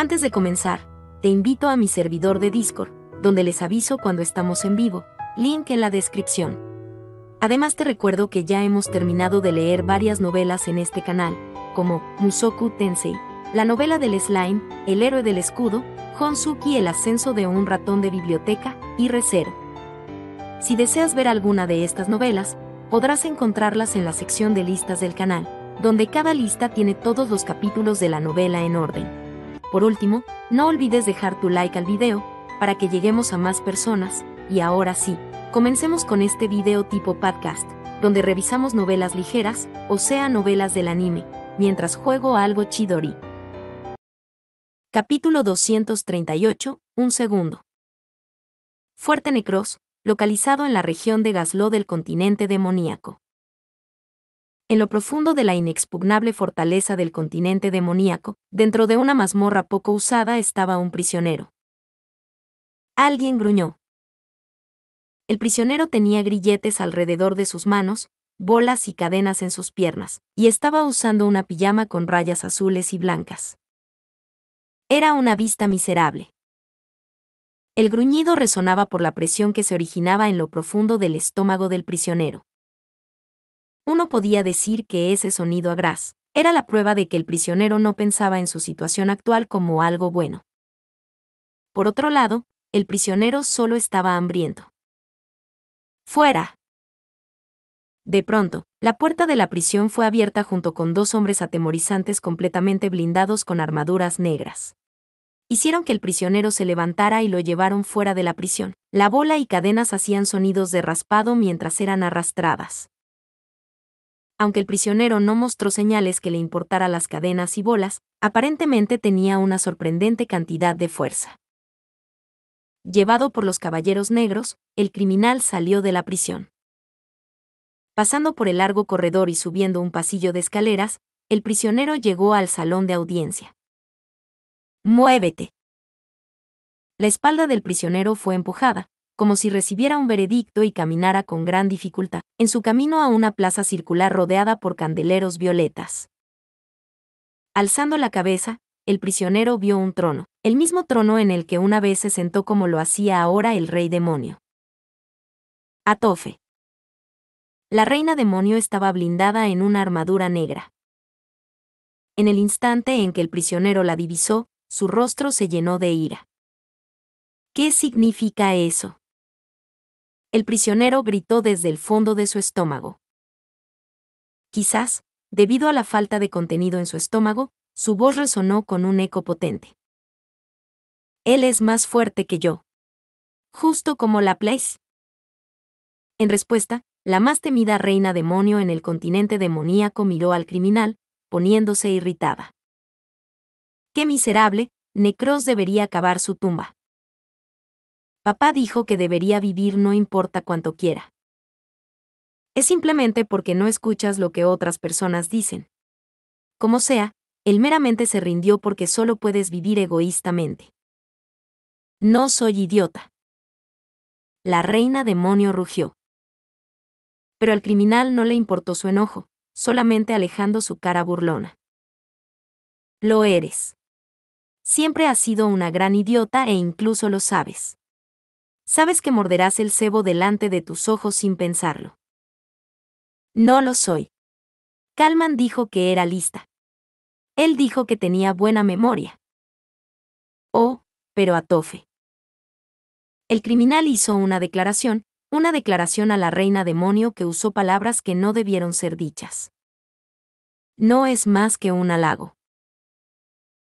Antes de comenzar, te invito a mi servidor de Discord, donde les aviso cuando estamos en vivo, link en la descripción. Además te recuerdo que ya hemos terminado de leer varias novelas en este canal, como Musoku Tensei, la novela del slime, El héroe del escudo, Honsuki el ascenso de un ratón de biblioteca y Re:Zero. Si deseas ver alguna de estas novelas, podrás encontrarlas en la sección de listas del canal, donde cada lista tiene todos los capítulos de la novela en orden. Por último, no olvides dejar tu like al video, para que lleguemos a más personas, y ahora sí, comencemos con este video tipo podcast, donde revisamos novelas ligeras, o sea novelas del anime, mientras juego a algo chidori. Capítulo 238, un segundo. Fuerte Necros, localizado en la región de Gazló del continente demoníaco. En lo profundo de la inexpugnable fortaleza del continente demoníaco, dentro de una mazmorra poco usada estaba un prisionero. Alguien gruñó. El prisionero tenía grilletes alrededor de sus manos, bolas y cadenas en sus piernas, y estaba usando una pijama con rayas azules y blancas. Era una vista miserable. El gruñido resonaba por la presión que se originaba en lo profundo del estómago del prisionero. Uno podía decir que ese sonido agraz era la prueba de que el prisionero no pensaba en su situación actual como algo bueno. Por otro lado, el prisionero solo estaba hambriento. ¡Fuera! De pronto, la puerta de la prisión fue abierta junto con dos hombres atemorizantes completamente blindados con armaduras negras. Hicieron que el prisionero se levantara y lo llevaron fuera de la prisión. La bola y cadenas hacían sonidos de raspado mientras eran arrastradas. Aunque el prisionero no mostró señales que le importara las cadenas y bolas, aparentemente tenía una sorprendente cantidad de fuerza. Llevado por los caballeros negros, el criminal salió de la prisión. Pasando por el largo corredor y subiendo un pasillo de escaleras, el prisionero llegó al salón de audiencia. ¡Muévete! La espalda del prisionero fue empujada, como si recibiera un veredicto y caminara con gran dificultad, en su camino a una plaza circular rodeada por candeleros violetas. Alzando la cabeza, el prisionero vio un trono, el mismo trono en el que una vez se sentó como lo hacía ahora el rey demonio. Atofe. La reina demonio estaba blindada en una armadura negra. En el instante en que el prisionero la divisó, su rostro se llenó de ira. ¿Qué significa eso? El prisionero gritó desde el fondo de su estómago. Quizás, debido a la falta de contenido en su estómago, su voz resonó con un eco potente. Él es más fuerte que yo. Justo como Laplace. En respuesta, la más temida reina demonio en el continente demoníaco miró al criminal, poniéndose irritada. ¡Qué miserable! Necros debería cavar su tumba. Papá dijo que debería vivir no importa cuánto quiera. Es simplemente porque no escuchas lo que otras personas dicen. Como sea, él meramente se rindió porque solo puedes vivir egoístamente. No soy idiota. La reina demonio rugió. Pero al criminal no le importó su enojo, solamente alejando su cara burlona. Lo eres. Siempre has sido una gran idiota e incluso lo sabes. Sabes que morderás el cebo delante de tus ojos sin pensarlo. No lo soy. Kalman dijo que era lista. Él dijo que tenía buena memoria. Oh, pero Atofe. El criminal hizo una declaración a la reina demonio que usó palabras que no debieron ser dichas. No es más que un halago.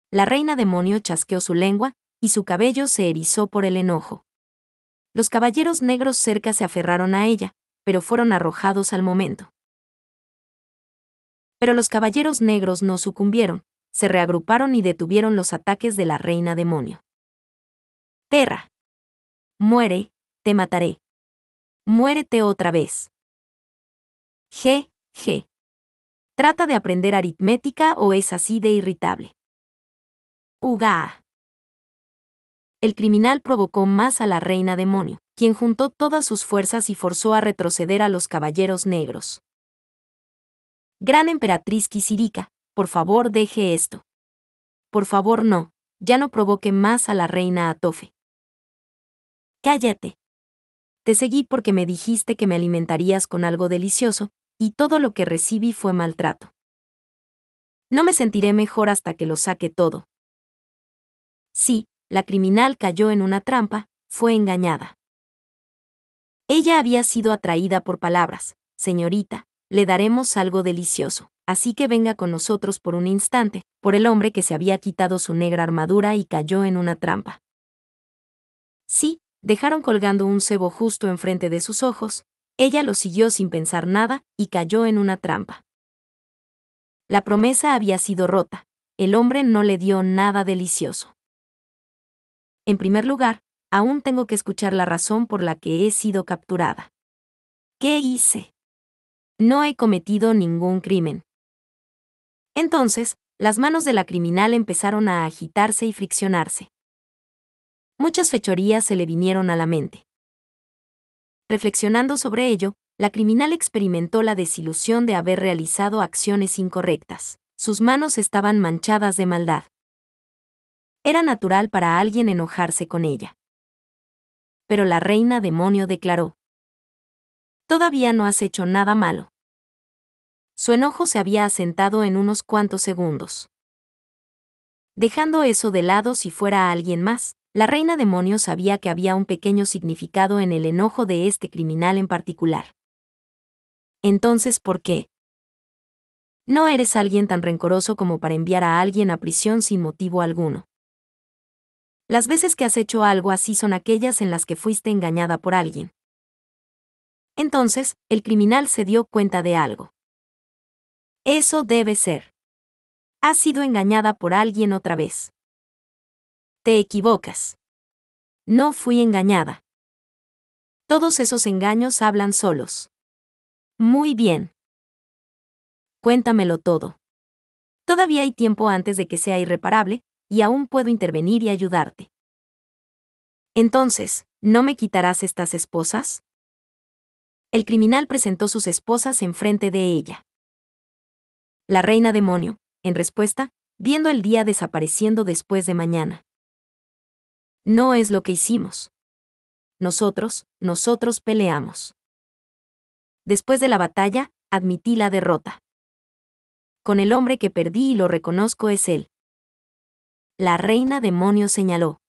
La reina demonio chasqueó su lengua, y su cabello se erizó por el enojo. Los caballeros negros cerca se aferraron a ella, pero fueron arrojados al momento. Pero los caballeros negros no sucumbieron, se reagruparon y detuvieron los ataques de la reina demonio. Terra. Muere, te mataré. Muérete otra vez. G. Trata de aprender aritmética o es así de irritable. Uga. El criminal provocó más a la reina demonio, quien juntó todas sus fuerzas y forzó a retroceder a los caballeros negros. Gran emperatriz Kisirika, por favor deje esto. Por favor no, ya no provoque más a la reina Atofe. Cállate. Te seguí porque me dijiste que me alimentarías con algo delicioso, y todo lo que recibí fue maltrato. No me sentiré mejor hasta que lo saque todo. Sí, la criminal cayó en una trampa, fue engañada. Ella había sido atraída por palabras. Señorita, le daremos algo delicioso, así que venga con nosotros por un instante, por el hombre que se había quitado su negra armadura y cayó en una trampa. Sí, dejaron colgando un cebo justo enfrente de sus ojos, ella lo siguió sin pensar nada y cayó en una trampa. La promesa había sido rota, el hombre no le dio nada delicioso. En primer lugar, aún tengo que escuchar la razón por la que he sido capturada. ¿Qué hice? No he cometido ningún crimen. Entonces, las manos de la criminal empezaron a agitarse y friccionarse. Muchas fechorías se le vinieron a la mente. Reflexionando sobre ello, la criminal experimentó la desilusión de haber realizado acciones incorrectas. Sus manos estaban manchadas de maldad. Era natural para alguien enojarse con ella. Pero la reina demonio declaró: todavía no has hecho nada malo. Su enojo se había asentado en unos cuantos segundos. Dejando eso de lado, si fuera alguien más, la reina demonio sabía que había un pequeño significado en el enojo de este criminal en particular. Entonces, ¿por qué? No eres alguien tan rencoroso como para enviar a alguien a prisión sin motivo alguno. Las veces que has hecho algo así son aquellas en las que fuiste engañada por alguien. Entonces, el criminal se dio cuenta de algo. Eso debe ser. Has sido engañada por alguien otra vez. Te equivocas. No fui engañada. Todos esos engaños hablan solos. Muy bien. Cuéntamelo todo. Todavía hay tiempo antes de que sea irreparable, y aún puedo intervenir y ayudarte. Entonces, ¿no me quitarás estas esposas? El criminal presentó sus esposas enfrente de ella. La reina demonio, en respuesta, viendo el día desapareciendo después de mañana. No es lo que hicimos. Nosotros peleamos. Después de la batalla, admití la derrota. Con el hombre que perdí y lo reconozco es él. La reina demonio señaló.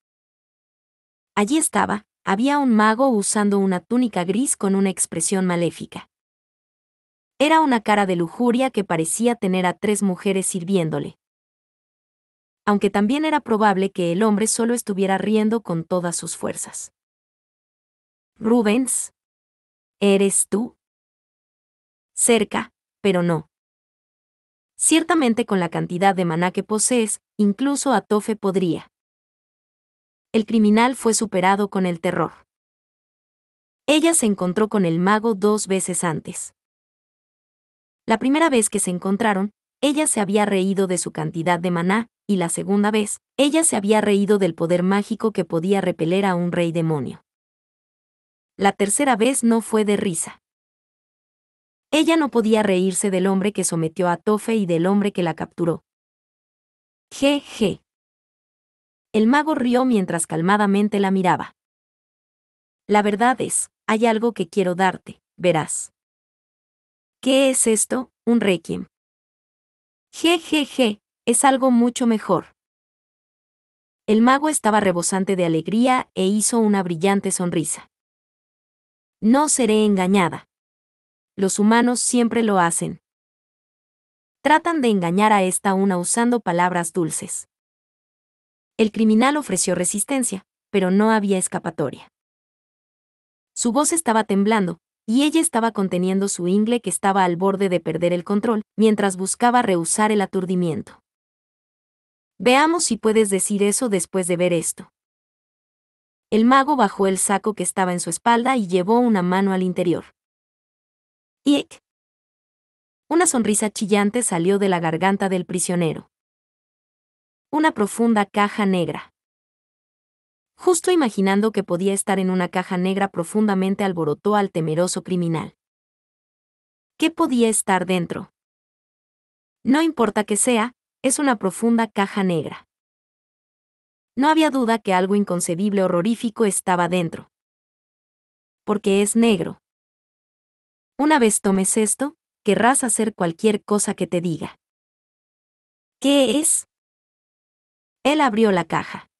Allí estaba. Había un mago usando una túnica gris con una expresión maléfica. Era una cara de lujuria que parecía tener a tres mujeres sirviéndole. Aunque también era probable que el hombre solo estuviera riendo con todas sus fuerzas. Rubens, ¿eres tú? Cerca, pero no. Ciertamente con la cantidad de maná que posees, incluso Atofe podría. El criminal fue superado con el terror. Ella se encontró con el mago dos veces antes. La primera vez que se encontraron, ella se había reído de su cantidad de maná, y la segunda vez, ella se había reído del poder mágico que podía repeler a un rey demonio. La tercera vez no fue de risa. Ella no podía reírse del hombre que sometió a Atofe y del hombre que la capturó. Jeje. El mago rió mientras calmadamente la miraba. La verdad es, hay algo que quiero darte, verás. ¿Qué es esto? Un requiem. Jejeje, es algo mucho mejor. El mago estaba rebosante de alegría e hizo una brillante sonrisa. No seré engañada. Los humanos siempre lo hacen. Tratan de engañar a esta una usando palabras dulces. El criminal ofreció resistencia, pero no había escapatoria. Su voz estaba temblando, y ella estaba conteniendo su ingle que estaba al borde de perder el control, mientras buscaba rehusar el aturdimiento. Veamos si puedes decir eso después de ver esto. El mago bajó el saco que estaba en su espalda y llevó una mano al interior. ¡Ick! Una sonrisa chillante salió de la garganta del prisionero. Una profunda caja negra. Justo imaginando que podía estar en una caja negra profundamente alborotó al temeroso criminal. ¿Qué podía estar dentro? No importa que sea, es una profunda caja negra. No había duda que algo inconcebible horrorífico estaba dentro. Porque es negro. Una vez tomes esto, querrás hacer cualquier cosa que te diga. ¿Qué es? Él abrió la caja.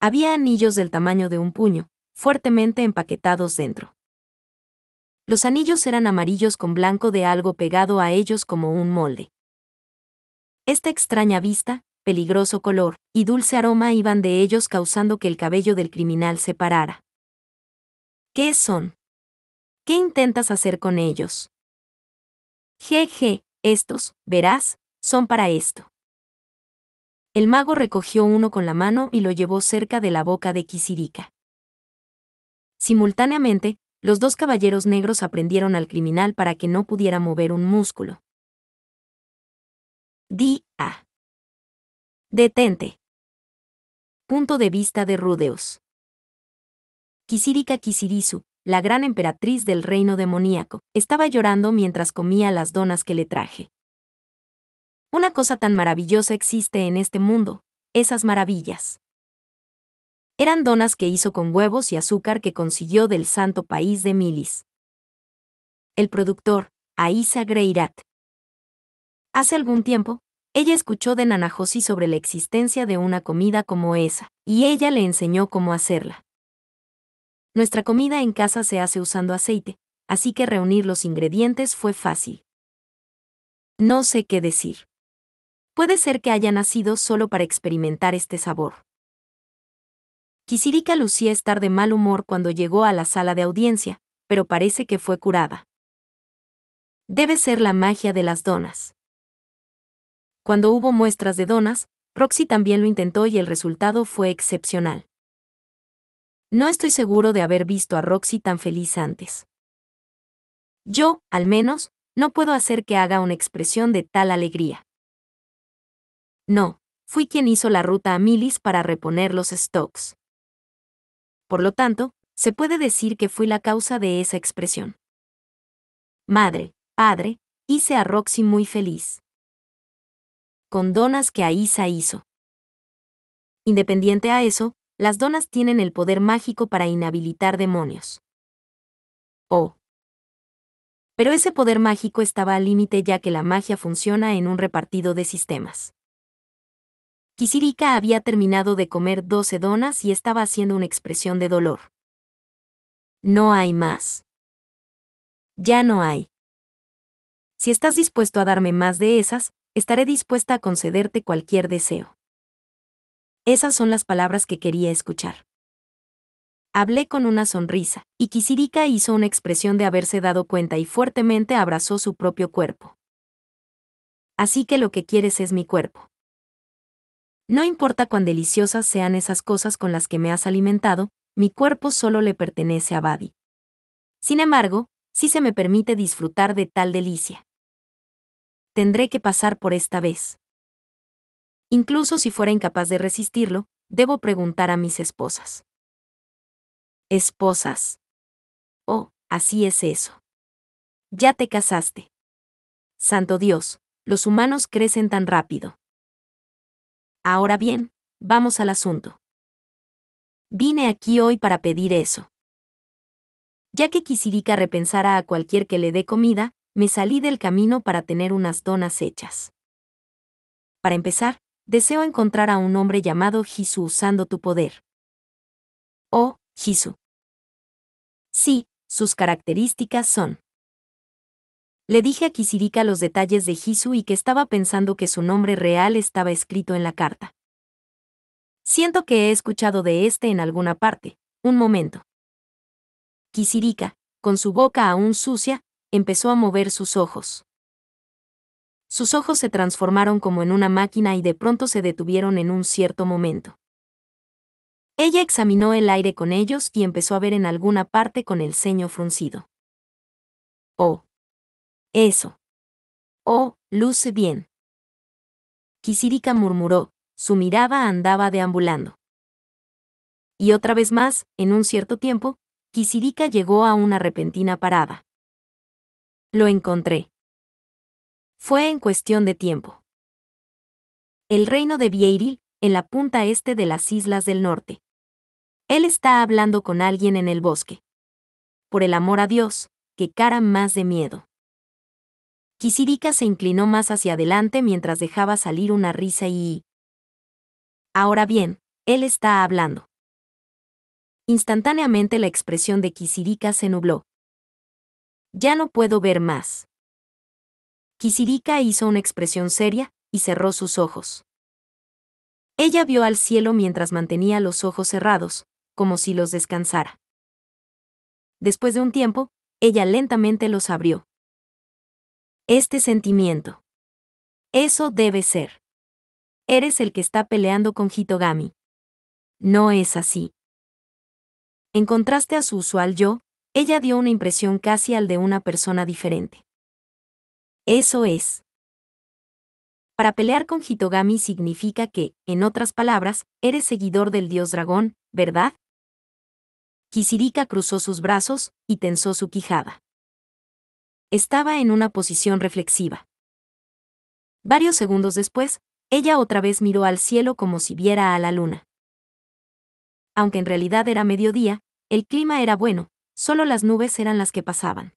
Había anillos del tamaño de un puño, fuertemente empaquetados dentro. Los anillos eran amarillos con blanco de algo pegado a ellos como un molde. Esta extraña vista, peligroso color y dulce aroma iban de ellos causando que el cabello del criminal se parara. ¿Qué son? ¿Qué intentas hacer con ellos? Jeje, estos, verás, son para esto. El mago recogió uno con la mano y lo llevó cerca de la boca de Kisirika. Simultáneamente, los dos caballeros negros aprendieron al criminal para que no pudiera mover un músculo. Di-a. Detente. Punto de vista de Rudeus. Kisirika Kisirisu, la gran emperatriz del reino demoníaco, estaba llorando mientras comía las donas que le traje. Una cosa tan maravillosa existe en este mundo, esas maravillas. Eran donas que hizo con huevos y azúcar que consiguió del santo país de Milis. El productor, Aisa Greyrat. Hace algún tiempo, ella escuchó de Nanajosi sobre la existencia de una comida como esa, y ella le enseñó cómo hacerla. Nuestra comida en casa se hace usando aceite, así que reunir los ingredientes fue fácil. No sé qué decir. Puede ser que haya nacido solo para experimentar este sabor. Kisirika lucía estar de mal humor cuando llegó a la sala de audiencia, pero parece que fue curada. Debe ser la magia de las donas. Cuando hubo muestras de donas, Roxy también lo intentó y el resultado fue excepcional. No estoy seguro de haber visto a Roxy tan feliz antes. Yo, al menos, no puedo hacer que haga una expresión de tal alegría. No, fui quien hizo la ruta a Milis para reponer los stocks. Por lo tanto, se puede decir que fui la causa de esa expresión. Madre, padre, hice a Roxy muy feliz. Con donas que Aisa hizo. Independiente a eso, las donas tienen el poder mágico para inhabilitar demonios. Oh. Pero ese poder mágico estaba al límite ya que la magia funciona en un repartido de sistemas. Kisirika había terminado de comer 12 donas y estaba haciendo una expresión de dolor. No hay más. Ya no hay. Si estás dispuesto a darme más de esas, estaré dispuesta a concederte cualquier deseo. Esas son las palabras que quería escuchar. Hablé con una sonrisa, y Kisirika hizo una expresión de haberse dado cuenta y fuertemente abrazó su propio cuerpo. Así que lo que quieres es mi cuerpo. No importa cuán deliciosas sean esas cosas con las que me has alimentado, mi cuerpo solo le pertenece a Badi. Sin embargo, sí se me permite disfrutar de tal delicia. Tendré que pasar por esta vez. Incluso si fuera incapaz de resistirlo, debo preguntar a mis esposas. Esposas. Oh, así es eso. Ya te casaste. Santo Dios, los humanos crecen tan rápido. Ahora bien, vamos al asunto. Vine aquí hoy para pedir eso. Ya que Kisirika repensara a cualquier que le dé comida, me salí del camino para tener unas donas hechas. Para empezar, deseo encontrar a un hombre llamado Jisu usando tu poder. Oh, Jisu. Sí, sus características son. Le dije a Kisirika los detalles de Jisu y que estaba pensando que su nombre real estaba escrito en la carta. Siento que he escuchado de este en alguna parte. Un momento. Kisirika, con su boca aún sucia, empezó a mover sus ojos. Sus ojos se transformaron como en una máquina y de pronto se detuvieron en un cierto momento. Ella examinó el aire con ellos y empezó a ver en alguna parte con el ceño fruncido. Oh. Eso. Oh, luce bien. Kisirika murmuró, su mirada andaba deambulando. Y otra vez más, en un cierto tiempo, Kisirika llegó a una repentina parada. Lo encontré. Fue en cuestión de tiempo. El reino de Vieiril, en la punta este de las Islas del Norte. Él está hablando con alguien en el bosque. Por el amor a Dios, qué cara más de miedo. Kisirika se inclinó más hacia adelante mientras dejaba salir una risa y... Ahora bien, él está hablando. Instantáneamente la expresión de Kisirika se nubló. Ya no puedo ver más. Kisirika hizo una expresión seria y cerró sus ojos. Ella vio al cielo mientras mantenía los ojos cerrados, como si los descansara. Después de un tiempo, ella lentamente los abrió. Este sentimiento. Eso debe ser. Eres el que está peleando con Hitogami. No es así. En contraste a su usual yo, ella dio una impresión casi al de una persona diferente. Eso es. Para pelear con Hitogami significa que, en otras palabras, eres seguidor del dios dragón, ¿verdad? Kisirika cruzó sus brazos y tensó su quijada. Estaba en una posición reflexiva. Varios segundos después, ella otra vez miró al cielo como si viera a la luna. Aunque en realidad era mediodía, el clima era bueno, solo las nubes eran las que pasaban.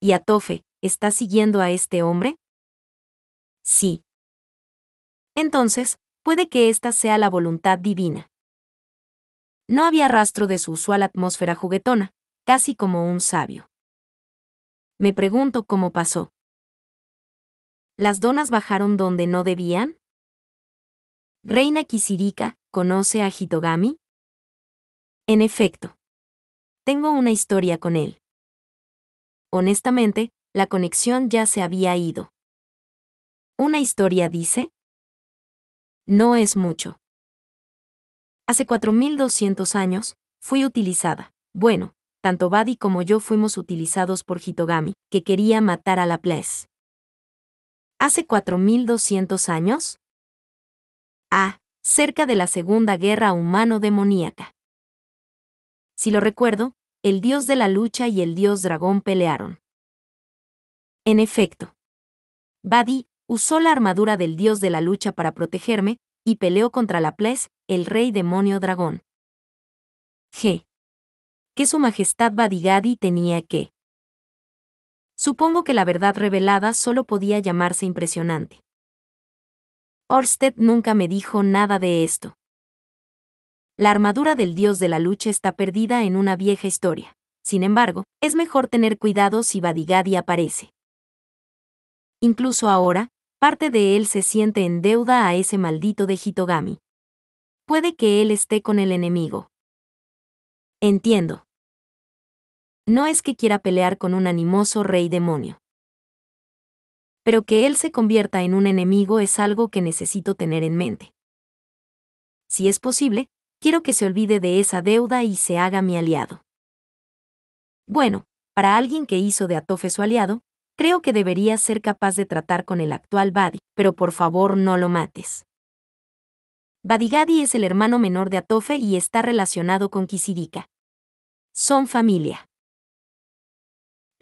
¿Y Atofe, está siguiendo a este hombre? Sí. Entonces, puede que esta sea la voluntad divina. No había rastro de su usual atmósfera juguetona, casi como un sabio. Me pregunto cómo pasó. ¿Las donas bajaron donde no debían? Reina Kisirika, ¿conoce a Hitogami? En efecto. Tengo una historia con él. Honestamente, la conexión ya se había ido. ¿Una historia dice? No es mucho. Hace 4200 años, fui utilizada. Bueno, tanto Badi como yo fuimos utilizados por Hitogami, que quería matar a Laplace. ¿Hace 4200 años? Ah, cerca de la Segunda Guerra Humano-Demoníaca. Si lo recuerdo, el dios de la lucha y el dios dragón pelearon. En efecto. Badi usó la armadura del dios de la lucha para protegerme, y peleó contra Laplace, el rey demonio dragón. G. Que su majestad Badigadi tenía que. Supongo que la verdad revelada solo podía llamarse impresionante. Orsted nunca me dijo nada de esto. La armadura del dios de la lucha está perdida en una vieja historia. Sin embargo, es mejor tener cuidado si Badigadi aparece. Incluso ahora, parte de él se siente en deuda a ese maldito de Hitogami. Puede que él esté con el enemigo. Entiendo. No es que quiera pelear con un animoso rey demonio. Pero que él se convierta en un enemigo es algo que necesito tener en mente. Si es posible, quiero que se olvide de esa deuda y se haga mi aliado. Bueno, para alguien que hizo de Atofe su aliado, creo que debería ser capaz de tratar con el actual Badi, pero por favor no lo mates. Badigadi es el hermano menor de Atofe y está relacionado con Kisirika. Son familia.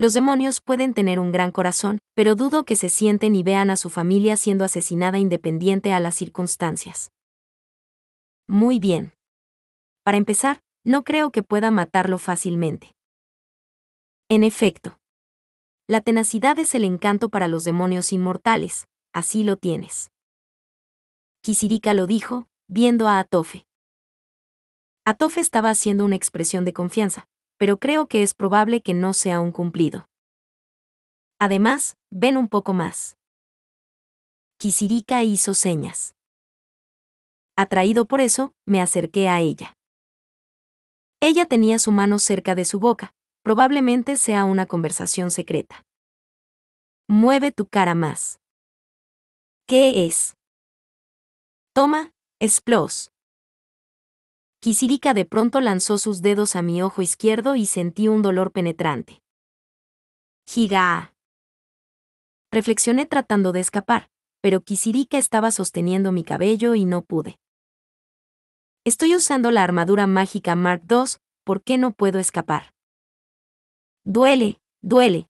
Los demonios pueden tener un gran corazón, pero dudo que se sienten y vean a su familia siendo asesinada independiente a las circunstancias. Muy bien. Para empezar, no creo que pueda matarlo fácilmente. En efecto. La tenacidad es el encanto para los demonios inmortales, así lo tienes. Kisirika lo dijo, viendo a Atofe. Atofe estaba haciendo una expresión de confianza, pero creo que es probable que no sea un cumplido. Además, ven un poco más. Kisirika hizo señas. Atraído por eso, me acerqué a ella. Ella tenía su mano cerca de su boca. Probablemente sea una conversación secreta. Mueve tu cara más. ¿Qué es? Toma, Splos. Kisirika de pronto lanzó sus dedos a mi ojo izquierdo y sentí un dolor penetrante. Giga. Reflexioné tratando de escapar, pero Kisirika estaba sosteniendo mi cabello y no pude. Estoy usando la armadura mágica Mark II, ¿por qué no puedo escapar? Duele, duele.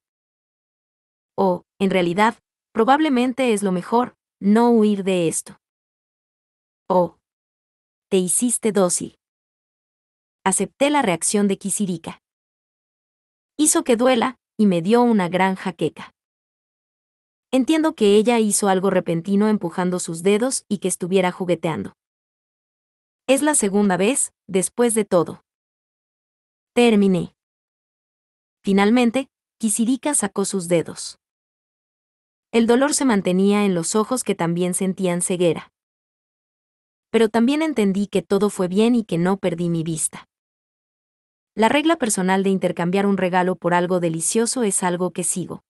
O, en realidad, probablemente es lo mejor, no huir de esto. Oh. Te hiciste dócil. Acepté la reacción de Kisirika. Hizo que duela, y me dio una gran jaqueca. Entiendo que ella hizo algo repentino empujando sus dedos y que estuviera jugueteando. Es la segunda vez, después de todo. Terminé. Finalmente, Kisirika sacó sus dedos. El dolor se mantenía en los ojos que también sentían ceguera. Pero también entendí que todo fue bien y que no perdí mi vista. La regla personal de intercambiar un regalo por algo delicioso es algo que sigo.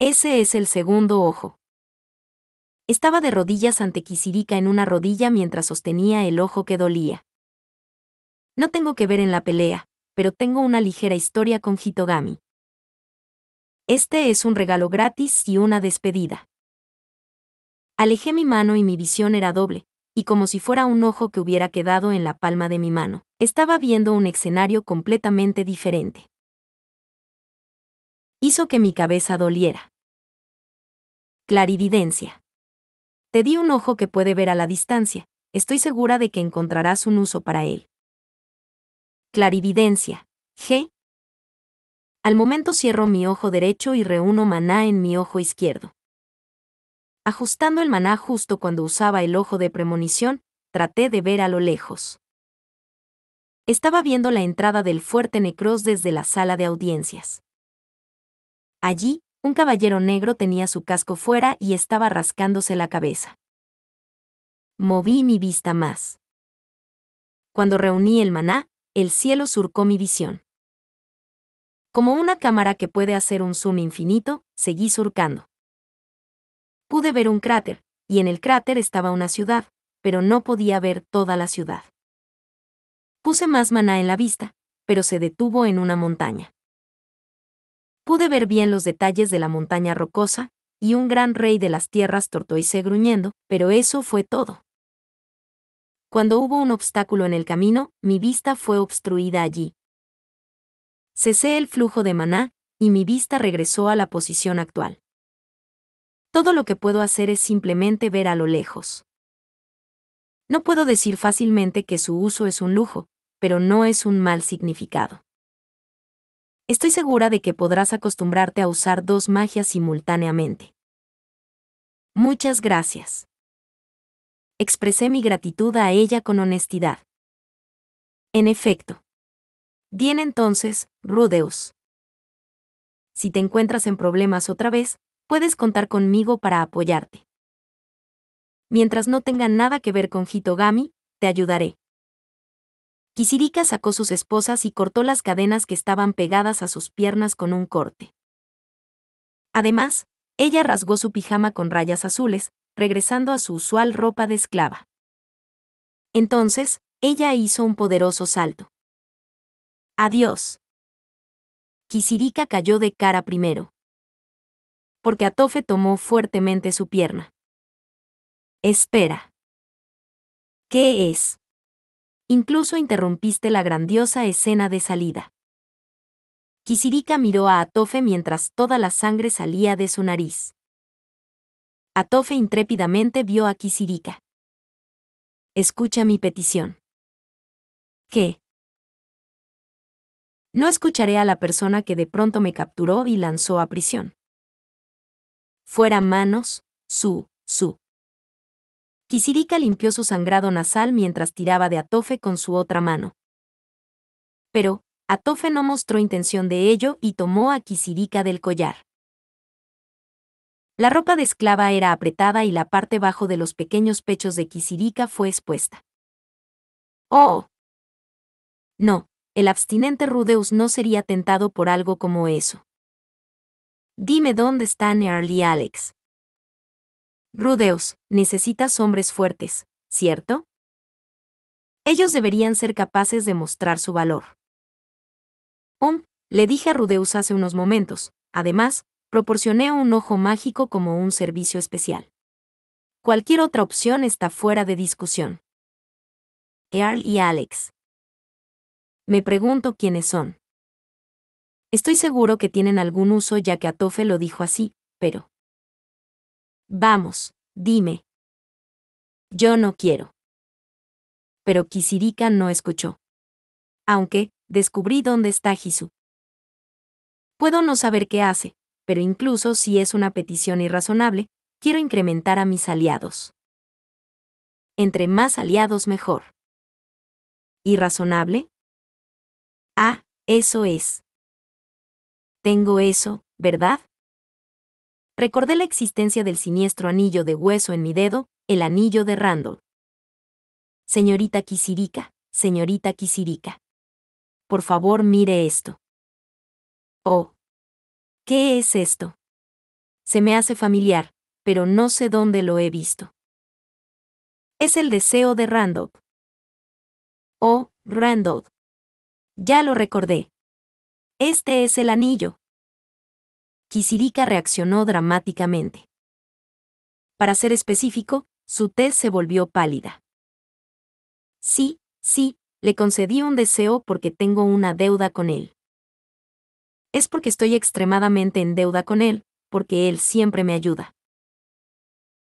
Ese es el segundo ojo. Estaba de rodillas ante Kisirika en una rodilla mientras sostenía el ojo que dolía. No tengo que ver en la pelea, pero tengo una ligera historia con Hitogami. Este es un regalo gratis y una despedida. Alejé mi mano y mi visión era doble, y como si fuera un ojo que hubiera quedado en la palma de mi mano, estaba viendo un escenario completamente diferente. Hizo que mi cabeza doliera. Clarividencia. Te di un ojo que puede ver a la distancia, estoy segura de que encontrarás un uso para él. Clarividencia. G. Al momento cierro mi ojo derecho y reúno maná en mi ojo izquierdo. Ajustando el maná justo cuando usaba el ojo de premonición, traté de ver a lo lejos. Estaba viendo la entrada del fuerte Necros desde la sala de audiencias. Allí, un caballero negro tenía su casco fuera y estaba rascándose la cabeza. Moví mi vista más. Cuando reuní el maná, el cielo surcó mi visión. Como una cámara que puede hacer un zoom infinito, seguí surcando. Pude ver un cráter, y en el cráter estaba una ciudad, pero no podía ver toda la ciudad. Puse más maná en la vista, pero se detuvo en una montaña. Pude ver bien los detalles de la montaña rocosa, y un gran rey de las tierras tortoise gruñendo, pero eso fue todo. Cuando hubo un obstáculo en el camino, mi vista fue obstruida allí. Cesé el flujo de maná, y mi vista regresó a la posición actual. Todo lo que puedo hacer es simplemente ver a lo lejos. No puedo decir fácilmente que su uso es un lujo, pero no es un mal significado. Estoy segura de que podrás acostumbrarte a usar dos magias simultáneamente. Muchas gracias. Expresé mi gratitud a ella con honestidad. En efecto. Bien entonces, Rudeus. Si te encuentras en problemas otra vez, puedes contar conmigo para apoyarte. Mientras no tenga nada que ver con Hitogami, te ayudaré. Kisirika sacó sus esposas y cortó las cadenas que estaban pegadas a sus piernas con un corte. Además, ella rasgó su pijama con rayas azules, regresando a su usual ropa de esclava. Entonces, ella hizo un poderoso salto. Adiós. Kisirika cayó de cara primero. Porque Atofe tomó fuertemente su pierna. Espera. ¿Qué es? Incluso interrumpiste la grandiosa escena de salida. Kisirika miró a Atofe mientras toda la sangre salía de su nariz. Atofe intrépidamente vio a Kisirika. Escucha mi petición. ¿Qué? No escucharé a la persona que de pronto me capturó y lanzó a prisión. Fuera manos, su. Kisirika limpió su sangrado nasal mientras tiraba de Atofe con su otra mano. Pero, Atofe no mostró intención de ello y tomó a Kisirika del collar. La ropa de esclava era apretada y la parte bajo de los pequeños pechos de Kisirika fue expuesta. ¡Oh! No, el abstinente Rudeus no sería tentado por algo como eso. Dime dónde están Earl y Alex. Rudeus, necesitas hombres fuertes, ¿cierto? Ellos deberían ser capaces de mostrar su valor. Le dije a Rudeus hace unos momentos, además, proporcioné un ojo mágico como un servicio especial. Cualquier otra opción está fuera de discusión. Earl y Alex. Me pregunto quiénes son. Estoy seguro que tienen algún uso ya que Atofe lo dijo así, pero... Vamos, dime. Yo no quiero. Pero Kisirika no escuchó. Aunque, descubrí dónde está Jisu. Puedo no saber qué hace, pero incluso si es una petición irrazonable, quiero incrementar a mis aliados. Entre más aliados mejor. ¿Irrazonable? Ah, eso es. Tengo eso, ¿verdad? Recordé la existencia del siniestro anillo de hueso en mi dedo, el anillo de Randolph. Señorita Kisirika, señorita Kisirika. Por favor, mire esto. Oh. ¿Qué es esto? Se me hace familiar, pero no sé dónde lo he visto. Es el deseo de Randolph. Oh, Randolph. Ya lo recordé. Este es el anillo. Kisirika reaccionó dramáticamente. Para ser específico, su tez se volvió pálida. Sí, le concedí un deseo porque tengo una deuda con él. Es porque estoy extremadamente en deuda con él, porque él siempre me ayuda.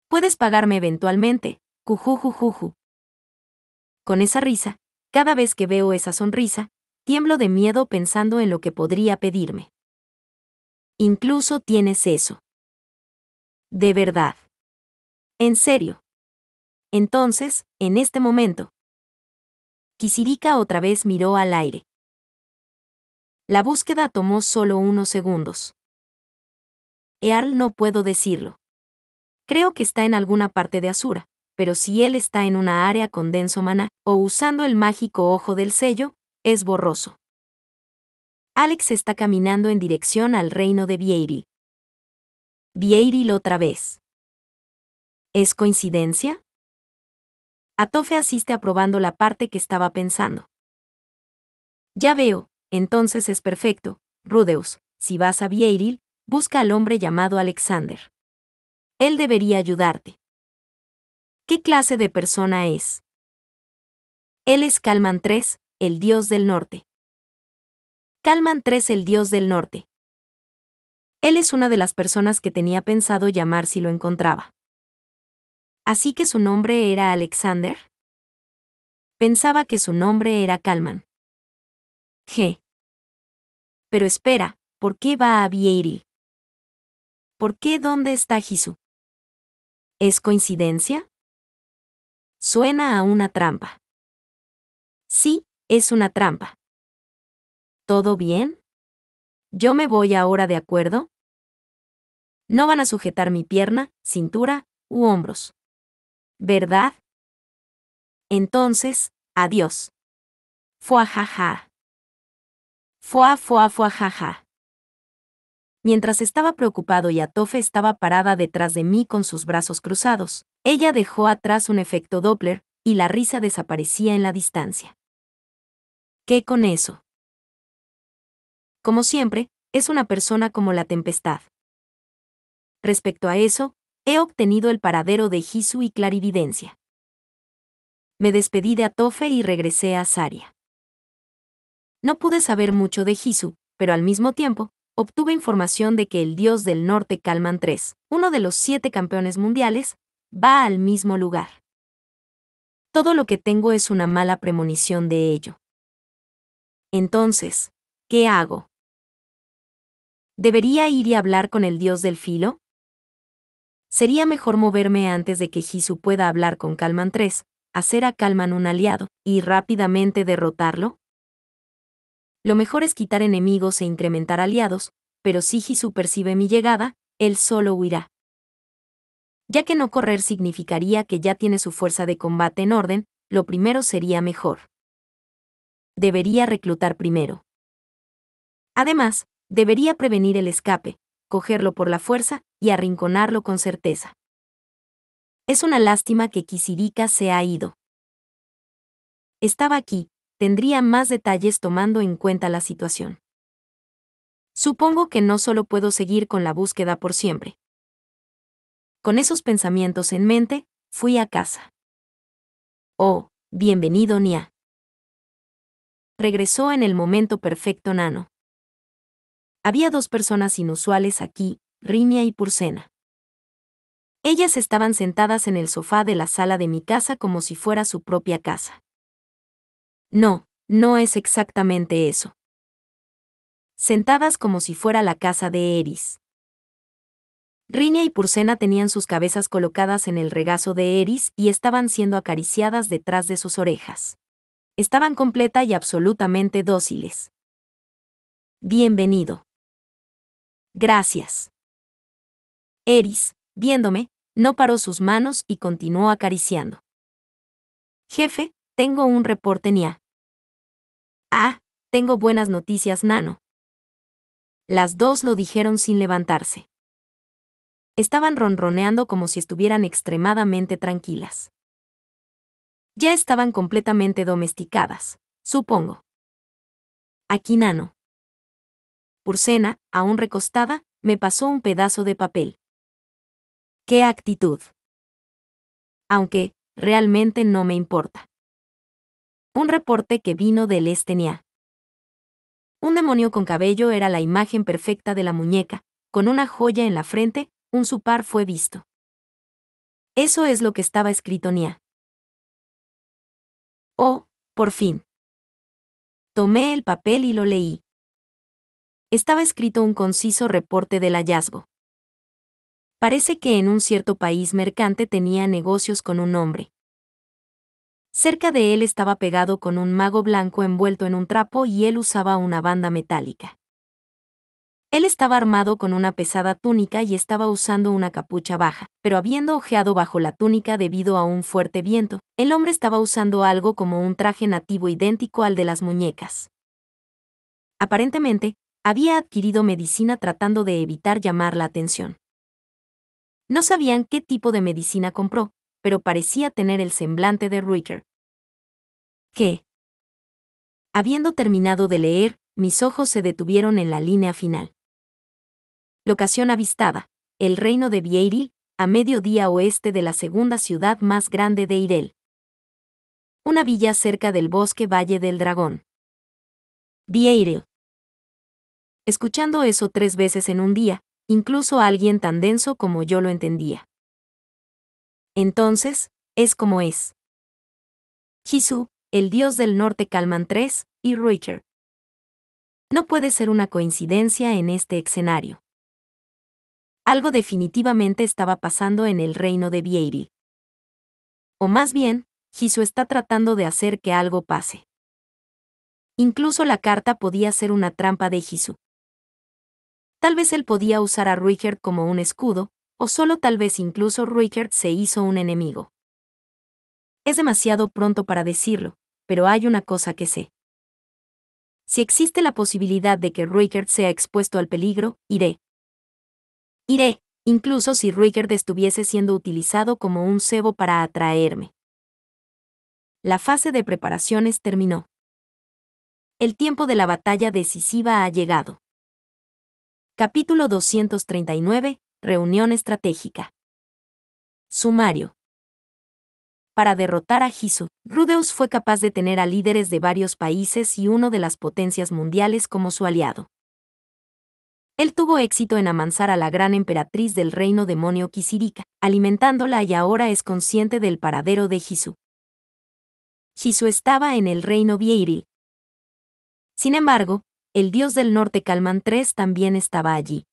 Puedes pagarme eventualmente, jujujujuju. Con esa risa, cada vez que veo esa sonrisa, tiemblo de miedo pensando en lo que podría pedirme. Incluso tienes eso. De verdad. En serio. Entonces, en este momento. Kisirika otra vez miró al aire. La búsqueda tomó solo unos segundos. Earl no puedo decirlo. Creo que está en alguna parte de Asura, pero si él está en una área con denso maná, o usando el mágico ojo del sello, es borroso. Alex está caminando en dirección al reino de Vieiril. Vieiril otra vez. ¿Es coincidencia? Atofe asiste aprobando la parte que estaba pensando. Ya veo, entonces es perfecto, Rudeus, si vas a Vieiril, busca al hombre llamado Alexander. Él debería ayudarte. ¿Qué clase de persona es? Él es Kalman III, el dios del norte. Kalman III, el dios del norte. Él es una de las personas que tenía pensado llamar si lo encontraba. ¿Así que su nombre era Alexander? Pensaba que su nombre era Kalman. G. Pero espera, ¿por qué va a Vieiril? ¿Por qué dónde está Jisu? ¿Es coincidencia? Suena a una trampa. Sí, es una trampa. ¿Todo bien? ¿Yo me voy ahora, de acuerdo? No van a sujetar mi pierna, cintura u hombros. ¿Verdad? Entonces, adiós. Fuajaja. Fuajaja. Mientras estaba preocupado y Atofe estaba parada detrás de mí con sus brazos cruzados, ella dejó atrás un efecto Doppler, y la risa desaparecía en la distancia. ¿Qué con eso? Como siempre, es una persona como la tempestad. Respecto a eso, he obtenido el paradero de Jisu y clarividencia. Me despedí de Atofe y regresé a Saria. No pude saber mucho de Jisu, pero al mismo tiempo, obtuve información de que el dios del norte Kalman III, uno de los 7 campeones mundiales, va al mismo lugar. Todo lo que tengo es una mala premonición de ello. Entonces, ¿qué hago? ¿Debería ir y hablar con el dios del filo? Sería mejor moverme antes de que Jisu pueda hablar con Kalman III, hacer a Kalman un aliado, y rápidamente derrotarlo. Lo mejor es quitar enemigos e incrementar aliados, pero si Jisu percibe mi llegada, él solo huirá. Ya que no correr significaría que ya tiene su fuerza de combate en orden, lo primero sería mejor. Debería reclutar primero. Además, debería prevenir el escape, cogerlo por la fuerza y arrinconarlo con certeza. Es una lástima que Kisirika se ha ido. Estaba aquí, tendría más detalles tomando en cuenta la situación. Supongo que no solo puedo seguir con la búsqueda por siempre. Con esos pensamientos en mente, fui a casa. Oh, bienvenido Nia. Regresó en el momento perfecto Nano. Había 2 personas inusuales aquí, Rimia y Pursena. Ellas estaban sentadas en el sofá de la sala de mi casa como si fuera su propia casa. No, no es exactamente eso. Sentadas como si fuera la casa de Eris. Rimia y Pursena tenían sus cabezas colocadas en el regazo de Eris y estaban siendo acariciadas detrás de sus orejas. Estaban completa y absolutamente dóciles. Bienvenido. Gracias. Eris, viéndome, no paró sus manos y continuó acariciando. Jefe, tengo un reporte Nia. Ah, tengo buenas noticias Nano. Las dos lo dijeron sin levantarse. Estaban ronroneando como si estuvieran extremadamente tranquilas. Ya estaban completamente domesticadas, supongo. Aquí Nano. Pursena, aún recostada, me pasó un pedazo de papel. ¡Qué actitud! Aunque, realmente no me importa. Un reporte que vino del Estenia. Un demonio con cabello era la imagen perfecta de la muñeca, con una joya en la frente, un supar fue visto. Eso es lo que estaba escrito Nia. Oh, por fin. Tomé el papel y lo leí. Estaba escrito un conciso reporte del hallazgo. Parece que en un cierto país mercante tenía negocios con un hombre. Cerca de él estaba pegado con un mago blanco envuelto en un trapo y él usaba una banda metálica. Él estaba armado con una pesada túnica y estaba usando una capucha baja, pero habiendo ojeado bajo la túnica debido a un fuerte viento, el hombre estaba usando algo como un traje nativo idéntico al de las muñecas. Aparentemente, había adquirido medicina tratando de evitar llamar la atención. No sabían qué tipo de medicina compró, pero parecía tener el semblante de Ruijerd. ¿Qué? Habiendo terminado de leer, mis ojos se detuvieron en la línea final. Locación avistada, el reino de Vieiril, a mediodía oeste de la segunda ciudad más grande de Irel. Una villa cerca del bosque Valle del Dragón. Vieiril. Escuchando eso 3 veces en un día, incluso a alguien tan denso como yo lo entendía. Entonces, es como es. Jisu, el dios del norte Kalman III, y Ruijerd. No puede ser una coincidencia en este escenario. Algo definitivamente estaba pasando en el reino de Vieiril. O más bien, Jisu está tratando de hacer que algo pase. Incluso la carta podía ser una trampa de Jisu. Tal vez él podía usar a Ruijerd como un escudo, o solo tal vez incluso Ruijerd se hizo un enemigo. Es demasiado pronto para decirlo, pero hay una cosa que sé. Si existe la posibilidad de que Ruijerd sea expuesto al peligro, iré. Iré, incluso si Ruijerd estuviese siendo utilizado como un cebo para atraerme. La fase de preparaciones terminó. El tiempo de la batalla decisiva ha llegado. Capítulo 239, Reunión Estratégica. Sumario. Para derrotar a Jisu, Rudeus fue capaz de tener a líderes de varios países y uno de las potencias mundiales como su aliado. Él tuvo éxito en amansar a la gran emperatriz del reino demonio Kisirika, alimentándola y ahora es consciente del paradero de Jisu. Jisu estaba en el reino Vieiril. Sin embargo, el dios del norte Kalman III también estaba allí.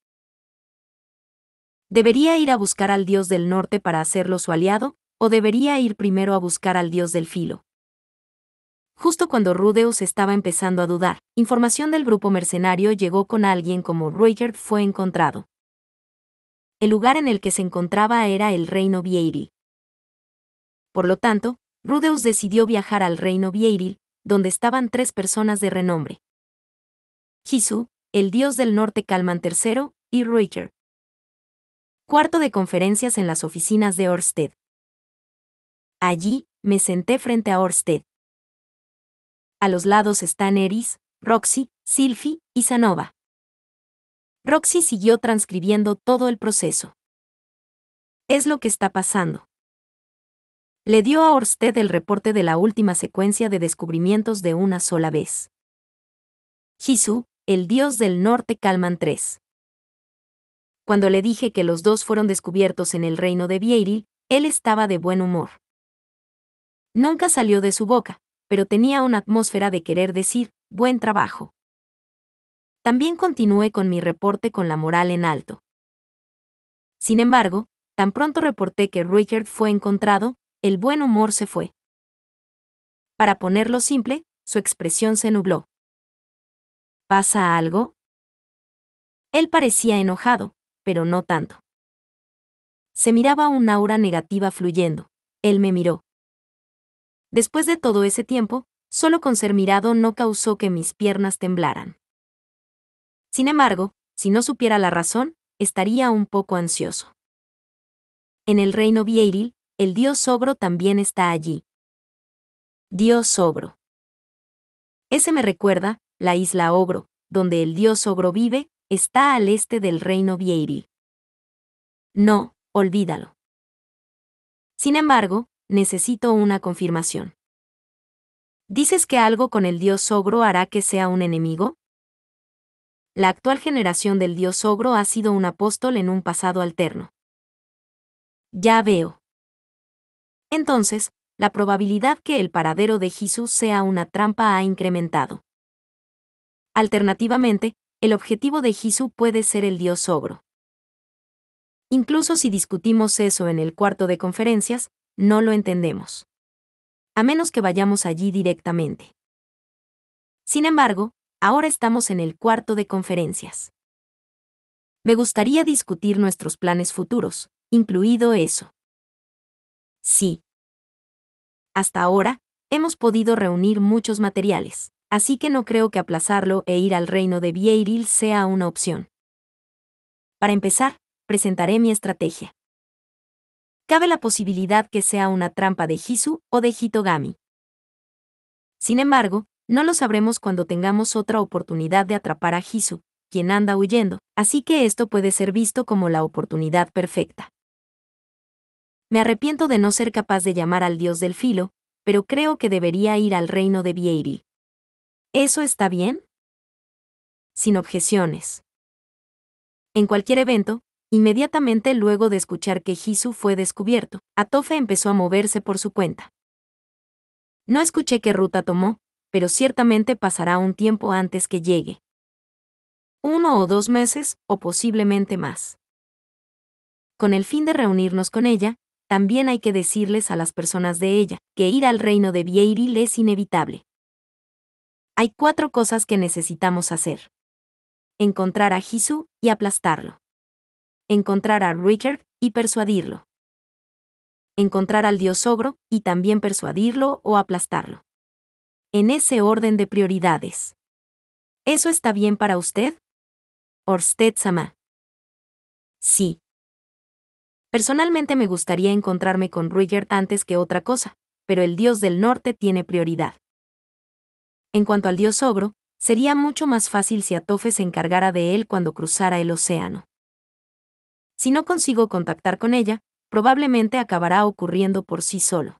¿Debería ir a buscar al dios del norte para hacerlo su aliado, o debería ir primero a buscar al dios del filo? Justo cuando Rudeus estaba empezando a dudar, información del grupo mercenario llegó con alguien como Ruijerd fue encontrado. El lugar en el que se encontraba era el reino Vieiril. Por lo tanto, Rudeus decidió viajar al reino Vieiril, donde estaban 3 personas de renombre. Jisu, el dios del norte Kalman III, y Ruijerd. Cuarto de conferencias en las oficinas de Orsted. Allí, me senté frente a Orsted. A los lados están Eris, Roxy, Sylphie y Sanova. Roxy siguió transcribiendo todo el proceso. Es lo que está pasando. Le dio a Orsted el reporte de la última secuencia de descubrimientos de una sola vez. Jisu, el dios del norte Kalman III. cuando le dije que los dos fueron descubiertos en el reino de Vieiril, él estaba de buen humor. Nunca salió de su boca, pero tenía una atmósfera de querer decir, buen trabajo. También continué con mi reporte con la moral en alto. Sin embargo, tan pronto reporté que Ruijerd fue encontrado, el buen humor se fue. Para ponerlo simple, su expresión se nubló. ¿Pasa algo? Él parecía enojado, pero no tanto. Se miraba un aura negativa fluyendo. Él me miró. Después de todo ese tiempo, solo con ser mirado no causó que mis piernas temblaran. Sin embargo, si no supiera la razón, estaría un poco ansioso. En el reino Vieiril, el dios ogro también está allí. Dios ogro. Ese me recuerda, la isla Ogro, donde el dios ogro vive, está al este del reino Vieiril. No, olvídalo. Sin embargo, necesito una confirmación. ¿Dices que algo con el dios ogro hará que sea un enemigo? La actual generación del dios ogro ha sido un apóstol en un pasado alterno. Ya veo. Entonces, la probabilidad que el paradero de Jisu sea una trampa ha incrementado. Alternativamente, el objetivo de Jisu puede ser el dios ogro. Incluso si discutimos eso en el cuarto de conferencias, no lo entendemos. A menos que vayamos allí directamente. Sin embargo, ahora estamos en el cuarto de conferencias. Me gustaría discutir nuestros planes futuros, incluido eso. Sí. Hasta ahora, hemos podido reunir muchos materiales, así que no creo que aplazarlo e ir al reino de Vieiril sea una opción. Para empezar, presentaré mi estrategia. Cabe la posibilidad que sea una trampa de Jisu o de Hitogami. Sin embargo, no lo sabremos cuando tengamos otra oportunidad de atrapar a Jisu, quien anda huyendo, así que esto puede ser visto como la oportunidad perfecta. Me arrepiento de no ser capaz de llamar al dios del filo, pero creo que debería ir al reino de Vieiril. ¿Eso está bien? Sin objeciones. En cualquier evento, inmediatamente luego de escuchar que Jisu fue descubierto, Atofe empezó a moverse por su cuenta. No escuché qué ruta tomó, pero ciertamente pasará un tiempo antes que llegue. 1 o 2 meses, o posiblemente más. Con el fin de reunirnos con ella, también hay que decirles a las personas de ella que ir al reino de Vieiril es inevitable. Hay 4 cosas que necesitamos hacer. Encontrar a Jisu y aplastarlo. Encontrar a Ruijerd y persuadirlo. Encontrar al dios ogro y también persuadirlo o aplastarlo. En ese orden de prioridades. ¿Eso está bien para usted? Orsted-sama. Sí. Personalmente me gustaría encontrarme con Ruijerd antes que otra cosa, pero el dios del norte tiene prioridad. En cuanto al dios ogro, sería mucho más fácil si Atofe se encargara de él cuando cruzara el océano. Si no consigo contactar con ella, probablemente acabará ocurriendo por sí solo.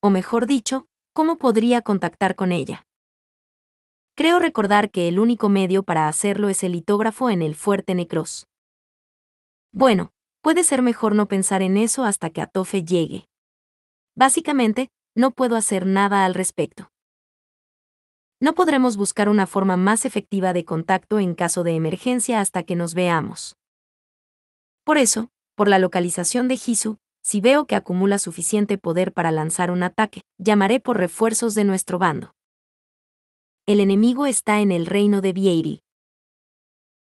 O mejor dicho, ¿cómo podría contactar con ella? Creo recordar que el único medio para hacerlo es el litógrafo en el fuerte Necros. Bueno, puede ser mejor no pensar en eso hasta que Atofe llegue. Básicamente, no puedo hacer nada al respecto. No podremos buscar una forma más efectiva de contacto en caso de emergencia hasta que nos veamos. Por eso, por la localización de Jisu, si veo que acumula suficiente poder para lanzar un ataque, llamaré por refuerzos de nuestro bando. El enemigo está en el reino de Vieiril.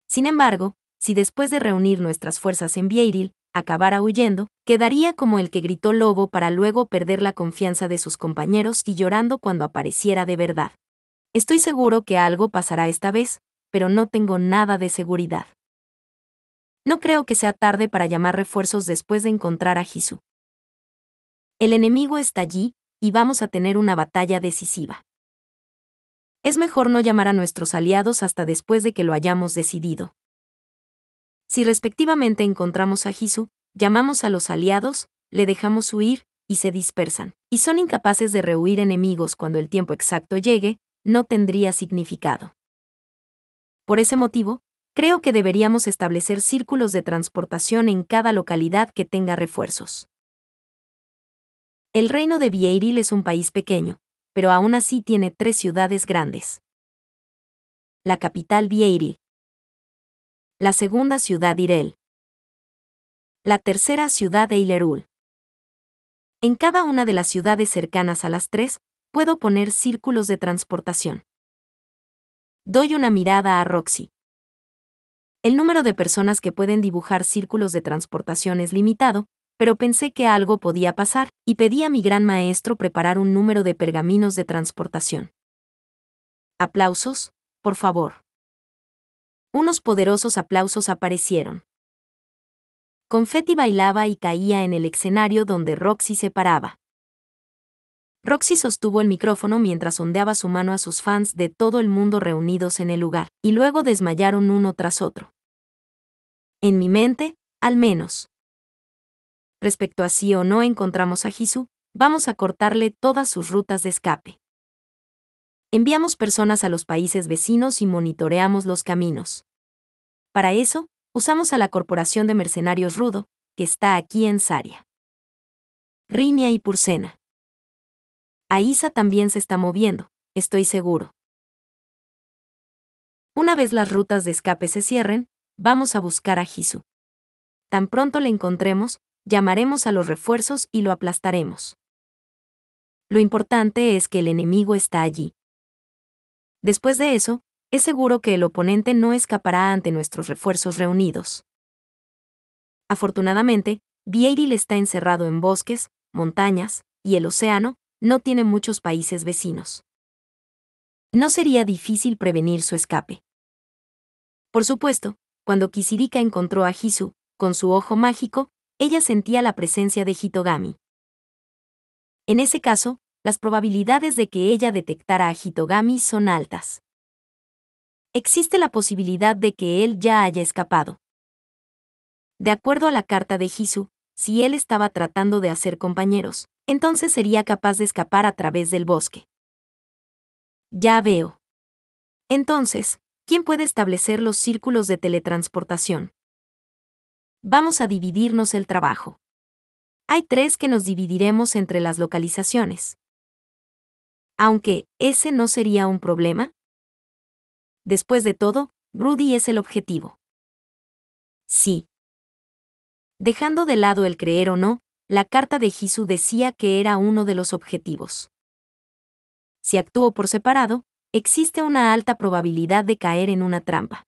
Sin embargo, si después de reunir nuestras fuerzas en Vieiril, acabara huyendo, quedaría como el que gritó lobo para luego perder la confianza de sus compañeros y llorando cuando apareciera de verdad. Estoy seguro que algo pasará esta vez, pero no tengo nada de seguridad. No creo que sea tarde para llamar refuerzos después de encontrar a Jisu. El enemigo está allí, y vamos a tener una batalla decisiva. Es mejor no llamar a nuestros aliados hasta después de que lo hayamos decidido. Si respectivamente encontramos a Jisu, llamamos a los aliados, le dejamos huir, y se dispersan, y son incapaces de rehuir enemigos cuando el tiempo exacto llegue, no tendría significado. Por ese motivo, Creo que deberíamos establecer círculos de transportación en cada localidad que tenga refuerzos. El reino de Vieiril es un país pequeño, pero aún así tiene 3 ciudades grandes. La capital Vieiril. La segunda ciudad Irel. La tercera ciudad Eilerul. En cada una de las ciudades cercanas a las 3, puedo poner círculos de transportación. Doy una mirada a Roxy. El número de personas que pueden dibujar círculos de transportación es limitado, pero pensé que algo podía pasar, y pedí a mi gran maestro preparar un número de pergaminos de transportación. Aplausos, por favor. Unos poderosos aplausos aparecieron. Confeti bailaba y caía en el escenario donde Roxy se paraba. Roxy sostuvo el micrófono mientras ondeaba su mano a sus fans de todo el mundo reunidos en el lugar, y luego desmayaron uno tras otro. En mi mente, al menos. Respecto a si o no encontramos a Jisu, vamos a cortarle todas sus rutas de escape. Enviamos personas a los países vecinos y monitoreamos los caminos. Para eso, usamos a la corporación de mercenarios Rudo, que está aquí en Saria. Rimia y Pursena. Aisa también se está moviendo, estoy seguro. Una vez las rutas de escape se cierren, vamos a buscar a Jisu. Tan pronto le encontremos, llamaremos a los refuerzos y lo aplastaremos. Lo importante es que el enemigo está allí. Después de eso, es seguro que el oponente no escapará ante nuestros refuerzos reunidos. Afortunadamente, Vieiril está encerrado en bosques, montañas y el océano, no tiene muchos países vecinos. No sería difícil prevenir su escape. Por supuesto, cuando Kisirika encontró a Jisu, con su ojo mágico, ella sentía la presencia de Hitogami. En ese caso, las probabilidades de que ella detectara a Hitogami son altas. Existe la posibilidad de que él ya haya escapado. De acuerdo a la carta de Jisu, si él estaba tratando de hacer compañeros, entonces sería capaz de escapar a través del bosque. Ya veo. Entonces, ¿quién puede establecer los círculos de teletransportación? Vamos a dividirnos el trabajo. Hay 3 que nos dividiremos entre las localizaciones. Aunque, ese no sería un problema. Después de todo, Rudy es el objetivo. Sí. Dejando de lado el creer o no, la carta de Jisu decía que era uno de los objetivos. Si actúo por separado, existe una alta probabilidad de caer en una trampa.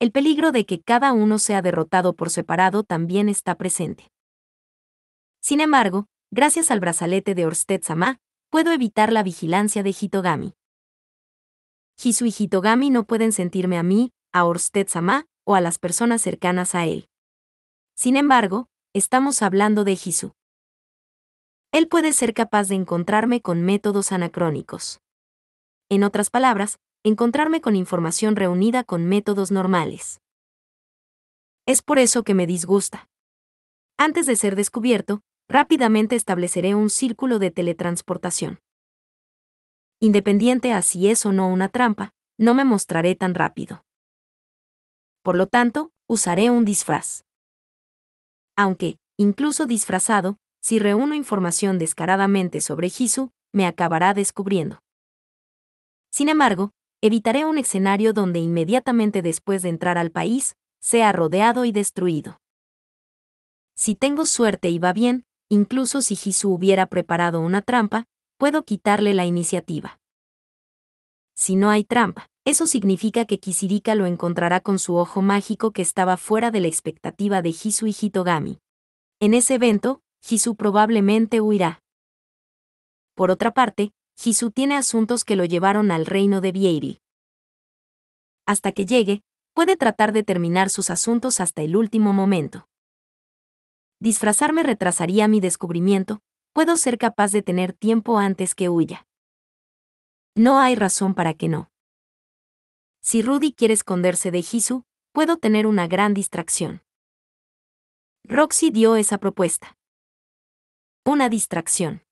El peligro de que cada uno sea derrotado por separado también está presente. Sin embargo, gracias al brazalete de Orsted-sama, puedo evitar la vigilancia de Hitogami. Jisu y Hitogami no pueden sentirme a mí, a Orsted-sama o a las personas cercanas a él. Sin embargo, estamos hablando de Jisu. Él puede ser capaz de encontrarme con métodos anacrónicos. En otras palabras, encontrarme con información reunida con métodos normales. Es por eso que me disgusta. Antes de ser descubierto, rápidamente estableceré un círculo de teletransportación. Independiente a si es o no una trampa, no me mostraré tan rápido. Por lo tanto, usaré un disfraz. Aunque, incluso disfrazado, si reúno información descaradamente sobre Jisu, me acabará descubriendo. Sin embargo, evitaré un escenario donde inmediatamente después de entrar al país, sea rodeado y destruido. Si tengo suerte y va bien, incluso si Jisu hubiera preparado una trampa, puedo quitarle la iniciativa. Si no hay trampa, eso significa que Kisirika lo encontrará con su ojo mágico que estaba fuera de la expectativa de Jisu y Hitogami. En ese evento, Jisu probablemente huirá. Por otra parte, Jisu tiene asuntos que lo llevaron al reino de Vieiril. Hasta que llegue, puede tratar de terminar sus asuntos hasta el último momento. Disfrazarme retrasaría mi descubrimiento, puedo ser capaz de tener tiempo antes que huya. No hay razón para que no. Si Rudy quiere esconderse de Jisu, puedo tener una gran distracción. Roxy dio esa propuesta. Una distracción.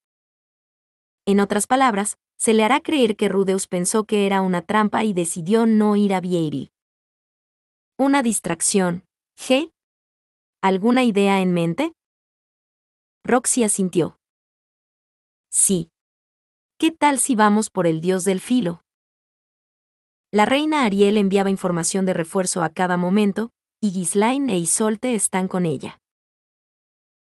En otras palabras, se le hará creer que Rudeus pensó que era una trampa y decidió no ir a Vieiril. Una distracción. ¿G? ¿Alguna idea en mente? Roxy asintió. Sí. ¿Qué tal si vamos por el dios del filo? La reina Ariel enviaba información de refuerzo a cada momento, y Ghislaine e Isolte están con ella.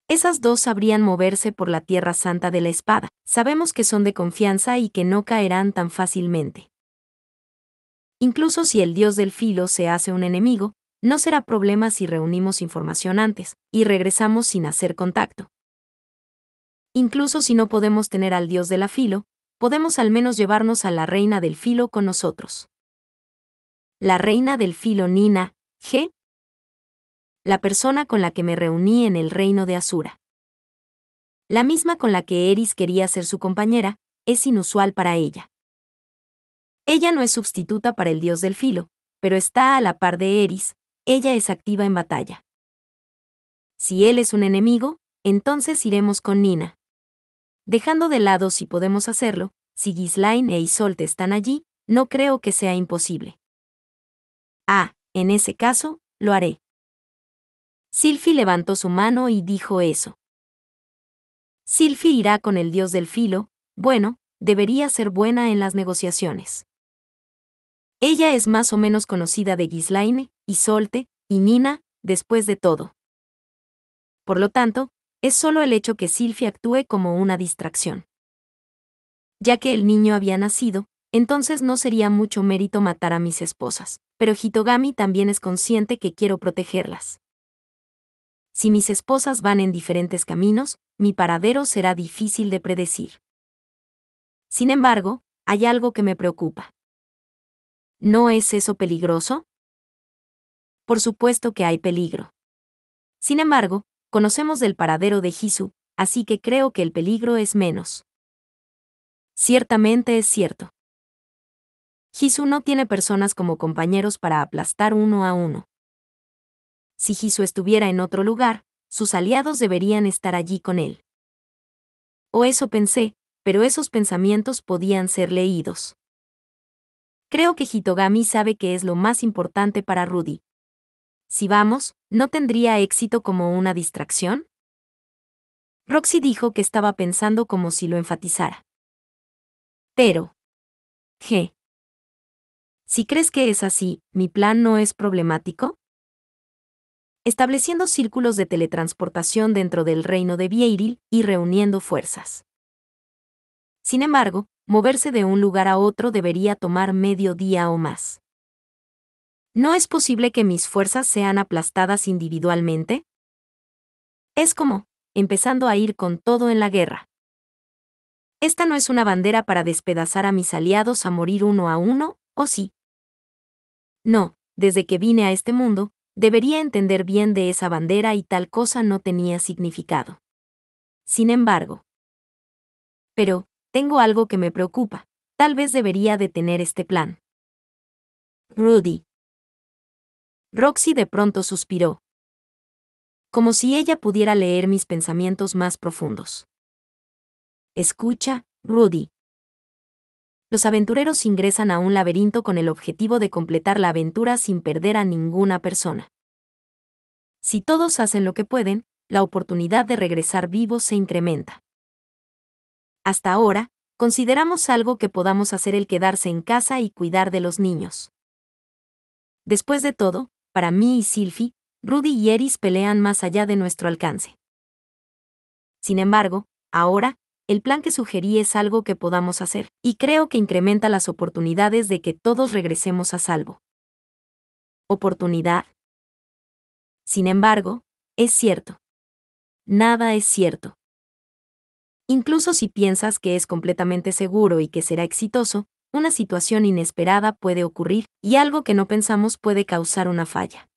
Esas dos sabrían moverse por la Tierra Santa de la Espada. Sabemos que son de confianza y que no caerán tan fácilmente. Incluso si el dios del filo se hace un enemigo, no será problema si reunimos información antes, y regresamos sin hacer contacto. Incluso si no podemos tener al dios de la filo, podemos al menos llevarnos a la reina del filo con nosotros. La reina del filo Nina, G. La persona con la que me reuní en el reino de Asura. La misma con la que Eris quería ser su compañera, es inusual para ella. Ella no es sustituta para el dios del filo, pero está a la par de Eris. Ella es activa en batalla. Si él es un enemigo, entonces iremos con Nina. Dejando de lado si podemos hacerlo, si Ghislaine e Isolte están allí, no creo que sea imposible. Ah, en ese caso, lo haré. Sylphie levantó su mano y dijo eso. Sylphie irá con el dios del filo, bueno, debería ser buena en las negociaciones. Ella es más o menos conocida de Ghislaine, Isolte y Nina, después de todo. Por lo tanto, es solo el hecho que Sylphie actúe como una distracción. Ya que el niño había nacido, entonces no sería mucho mérito matar a mis esposas, pero Hitogami también es consciente que quiero protegerlas. Si mis esposas van en diferentes caminos, mi paradero será difícil de predecir. Sin embargo, hay algo que me preocupa. ¿No es eso peligroso? Por supuesto que hay peligro. Sin embargo, conocemos del paradero de Jisu, así que creo que el peligro es menos. Ciertamente es cierto. Jisu no tiene personas como compañeros para aplastar uno a uno. Si Jisu estuviera en otro lugar, sus aliados deberían estar allí con él. O eso pensé, pero esos pensamientos podían ser leídos. Creo que Hitogami sabe que es lo más importante para Rudy. Si vamos, ¿no tendría éxito como una distracción? Roxy dijo que estaba pensando como si lo enfatizara. Pero... ¿Qué? Si crees que es así, ¿mi plan no es problemático? Estableciendo círculos de teletransportación dentro del reino de Vieiril y reuniendo fuerzas. Sin embargo, moverse de un lugar a otro debería tomar medio día o más. ¿No es posible que mis fuerzas sean aplastadas individualmente? Es como, empezando a ir con todo en la guerra. Esta no es una bandera para despedazar a mis aliados a morir uno a uno, ¿o sí? No, desde que vine a este mundo, debería entender bien de esa bandera y tal cosa no tenía significado. Sin embargo. Pero, tengo algo que me preocupa. Tal vez debería detener este plan. Rudy. Roxy de pronto suspiró. Como si ella pudiera leer mis pensamientos más profundos. Escucha, Rudy. Los aventureros ingresan a un laberinto con el objetivo de completar la aventura sin perder a ninguna persona. Si todos hacen lo que pueden, la oportunidad de regresar vivos se incrementa. Hasta ahora, consideramos algo que podamos hacer el quedarse en casa y cuidar de los niños. Después de todo, para mí y Sylphie, Rudy y Eris pelean más allá de nuestro alcance. Sin embargo, ahora, el plan que sugerí es algo que podamos hacer, y creo que incrementa las oportunidades de que todos regresemos a salvo. Oportunidad. Sin embargo, es cierto. Nada es cierto. Incluso si piensas que es completamente seguro y que será exitoso, una situación inesperada puede ocurrir, y algo que no pensamos puede causar una falla.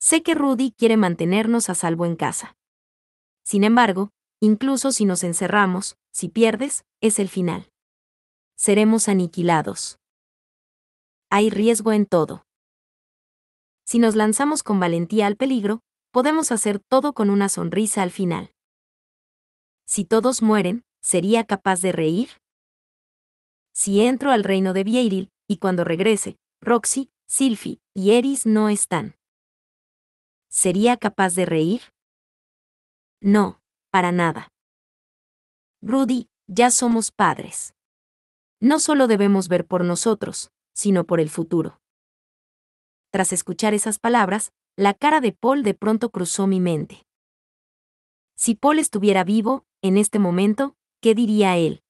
Sé que Rudy quiere mantenernos a salvo en casa. Sin embargo, incluso si nos encerramos, si pierdes, es el final. Seremos aniquilados. Hay riesgo en todo. Si nos lanzamos con valentía al peligro, podemos hacer todo con una sonrisa al final. Si todos mueren, ¿sería capaz de reír? Si entro al reino de Vieiril, y cuando regrese, Roxy, Sylphie y Eris no están. ¿Sería capaz de reír? No, para nada. Rudy, ya somos padres. No solo debemos ver por nosotros, sino por el futuro. Tras escuchar esas palabras, la cara de Paul de pronto cruzó mi mente. Si Paul estuviera vivo, en este momento, ¿qué diría él?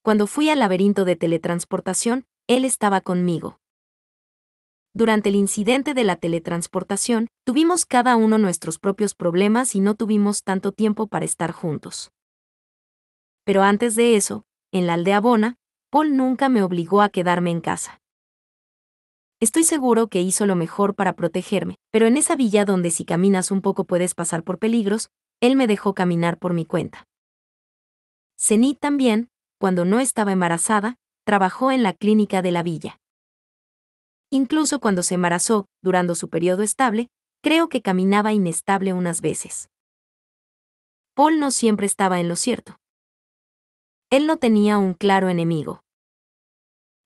Cuando fui al laberinto de teletransportación, él estaba conmigo. Durante el incidente de la teletransportación, tuvimos cada uno nuestros propios problemas y no tuvimos tanto tiempo para estar juntos. Pero antes de eso, en la aldea Bona, Paul nunca me obligó a quedarme en casa. Estoy seguro que hizo lo mejor para protegerme, pero en esa villa donde si caminas un poco puedes pasar por peligros, él me dejó caminar por mi cuenta. Cený también, cuando no estaba embarazada, trabajó en la clínica de la villa. Incluso cuando se embarazó, durante su periodo estable, creo que caminaba inestable unas veces. Paul no siempre estaba en lo cierto. Él no tenía un claro enemigo.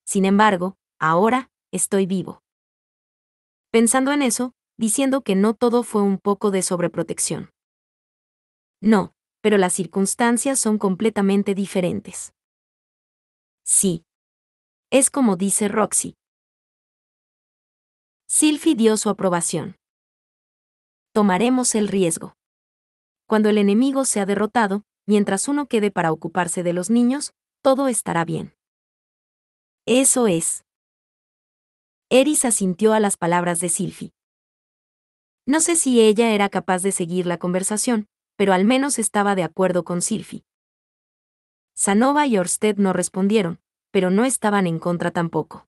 Sin embargo, ahora, estoy vivo. Pensando en eso, diciendo que no todo fue un poco de sobreprotección. No, pero las circunstancias son completamente diferentes. Sí. Es como dice Roxy. Sylphie dio su aprobación. Tomaremos el riesgo. Cuando el enemigo sea derrotado, mientras uno quede para ocuparse de los niños, todo estará bien. Eso es. Eris asintió a las palabras de Sylphie. No sé si ella era capaz de seguir la conversación, pero al menos estaba de acuerdo con Sylphie. Sanova y Orsted no respondieron, pero no estaban en contra tampoco.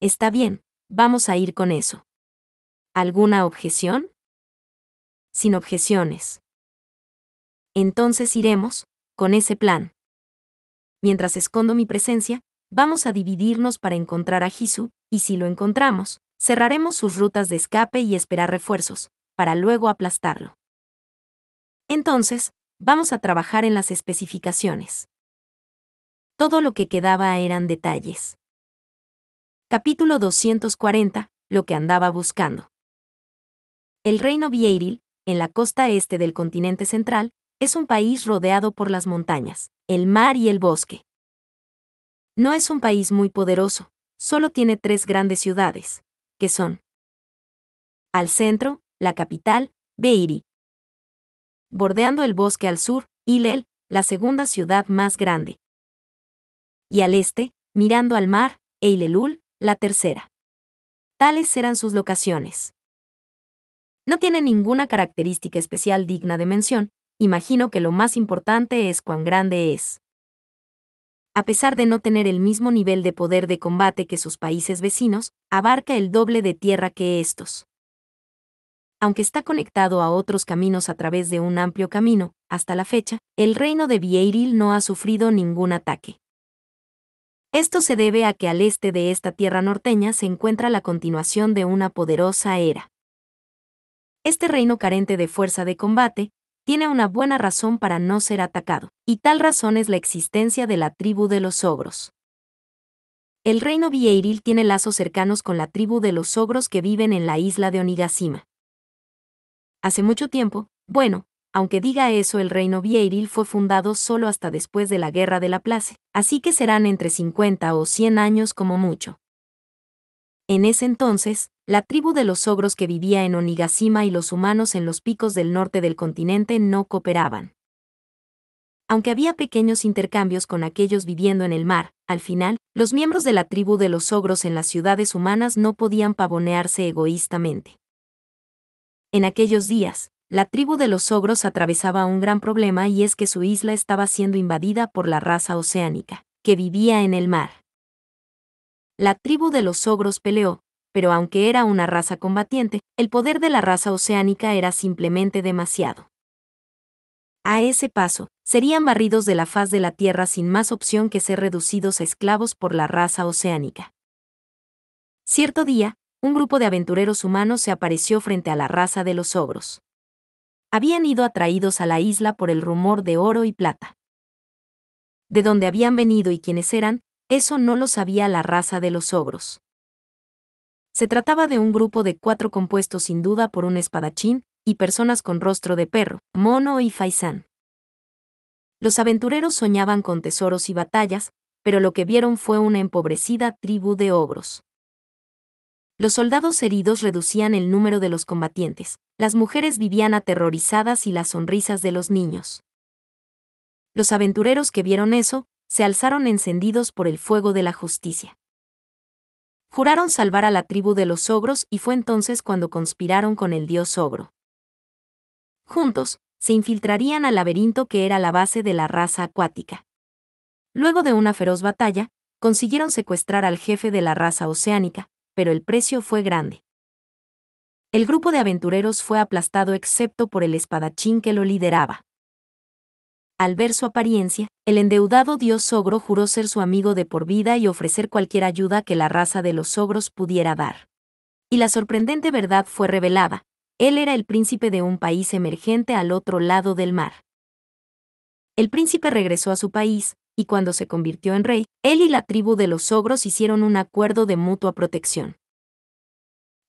Está bien. Vamos a ir con eso. ¿Alguna objeción? Sin objeciones. Entonces iremos, con ese plan. Mientras escondo mi presencia, vamos a dividirnos para encontrar a Jisu, y si lo encontramos, cerraremos sus rutas de escape y esperar refuerzos, para luego aplastarlo. Entonces, vamos a trabajar en las especificaciones. Todo lo que quedaba eran detalles. Capítulo 240, lo que andaba buscando. El reino Vieiril, en la costa este del continente central, es un país rodeado por las montañas, el mar y el bosque. No es un país muy poderoso, solo tiene tres grandes ciudades, que son: al centro, la capital, Vieiril. Bordeando el bosque al sur, Irel, la segunda ciudad más grande. Y al este, mirando al mar, Eilelul, la tercera. Tales eran sus locaciones. No tiene ninguna característica especial digna de mención, imagino que lo más importante es cuán grande es. A pesar de no tener el mismo nivel de poder de combate que sus países vecinos, abarca el doble de tierra que estos. Aunque está conectado a otros caminos a través de un amplio camino, hasta la fecha, el reino de Vieiril no ha sufrido ningún ataque. Esto se debe a que al este de esta tierra norteña se encuentra la continuación de una poderosa era. Este reino carente de fuerza de combate tiene una buena razón para no ser atacado, y tal razón es la existencia de la tribu de los ogros. El reino Vieiril tiene lazos cercanos con la tribu de los ogros que viven en la isla de Onigashima. Hace mucho tiempo, aunque diga eso, el reino Vieiril fue fundado solo hasta después de la guerra de Laplace, así que serán entre 50 o 100 años como mucho. En ese entonces, la tribu de los ogros que vivía en Onigashima y los humanos en los picos del norte del continente no cooperaban. Aunque había pequeños intercambios con aquellos viviendo en el mar, al final, los miembros de la tribu de los ogros en las ciudades humanas no podían pavonearse egoístamente. En aquellos días, la tribu de los ogros atravesaba un gran problema y es que su isla estaba siendo invadida por la raza oceánica, que vivía en el mar. La tribu de los ogros peleó, pero aunque era una raza combatiente, el poder de la raza oceánica era simplemente demasiado. A ese paso, serían barridos de la faz de la tierra sin más opción que ser reducidos a esclavos por la raza oceánica. Cierto día, un grupo de aventureros humanos se apareció frente a la raza de los ogros. Habían ido atraídos a la isla por el rumor de oro y plata. De dónde habían venido y quiénes eran, eso no lo sabía la raza de los ogros. Se trataba de un grupo de 4 compuesto sin duda por un espadachín y personas con rostro de perro, mono y faisán. Los aventureros soñaban con tesoros y batallas, pero lo que vieron fue una empobrecida tribu de ogros. Los soldados heridos reducían el número de los combatientes, las mujeres vivían aterrorizadas y las sonrisas de los niños. Los aventureros que vieron eso, se alzaron encendidos por el fuego de la justicia. Juraron salvar a la tribu de los ogros y fue entonces cuando conspiraron con el dios ogro. Juntos, se infiltrarían al laberinto que era la base de la raza acuática. Luego de una feroz batalla, consiguieron secuestrar al jefe de la raza oceánica, pero el precio fue grande. El grupo de aventureros fue aplastado excepto por el espadachín que lo lideraba. Al ver su apariencia, el endeudado dios ogro juró ser su amigo de por vida y ofrecer cualquier ayuda que la raza de los ogros pudiera dar. Y la sorprendente verdad fue revelada. Él era el príncipe de un país emergente al otro lado del mar. El príncipe regresó a su país, y cuando se convirtió en rey, él y la tribu de los ogros hicieron un acuerdo de mutua protección.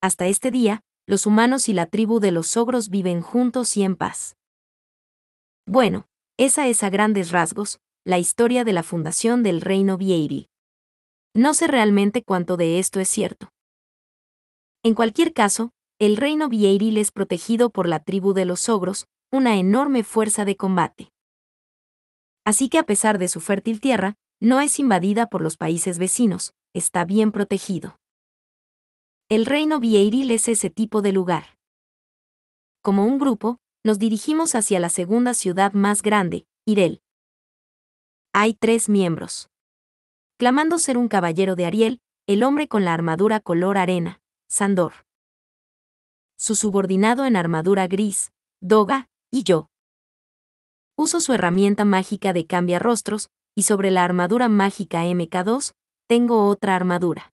Hasta este día, los humanos y la tribu de los ogros viven juntos y en paz. Bueno, esa es a grandes rasgos, la historia de la fundación del reino Vieiril. No sé realmente cuánto de esto es cierto. En cualquier caso, el reino Vieiril es protegido por la tribu de los ogros, una enorme fuerza de combate. Así que a pesar de su fértil tierra, no es invadida por los países vecinos, está bien protegido. El reino Vieiril es ese tipo de lugar. Como un grupo, nos dirigimos hacia la segunda ciudad más grande, Irel. Hay 3 miembros. Clamando ser un caballero de Ariel, el hombre con la armadura color arena, Sandor. Su subordinado en armadura gris, Doga, y yo. Uso su herramienta mágica de cambiarrostros, y sobre la armadura mágica MK2, tengo otra armadura.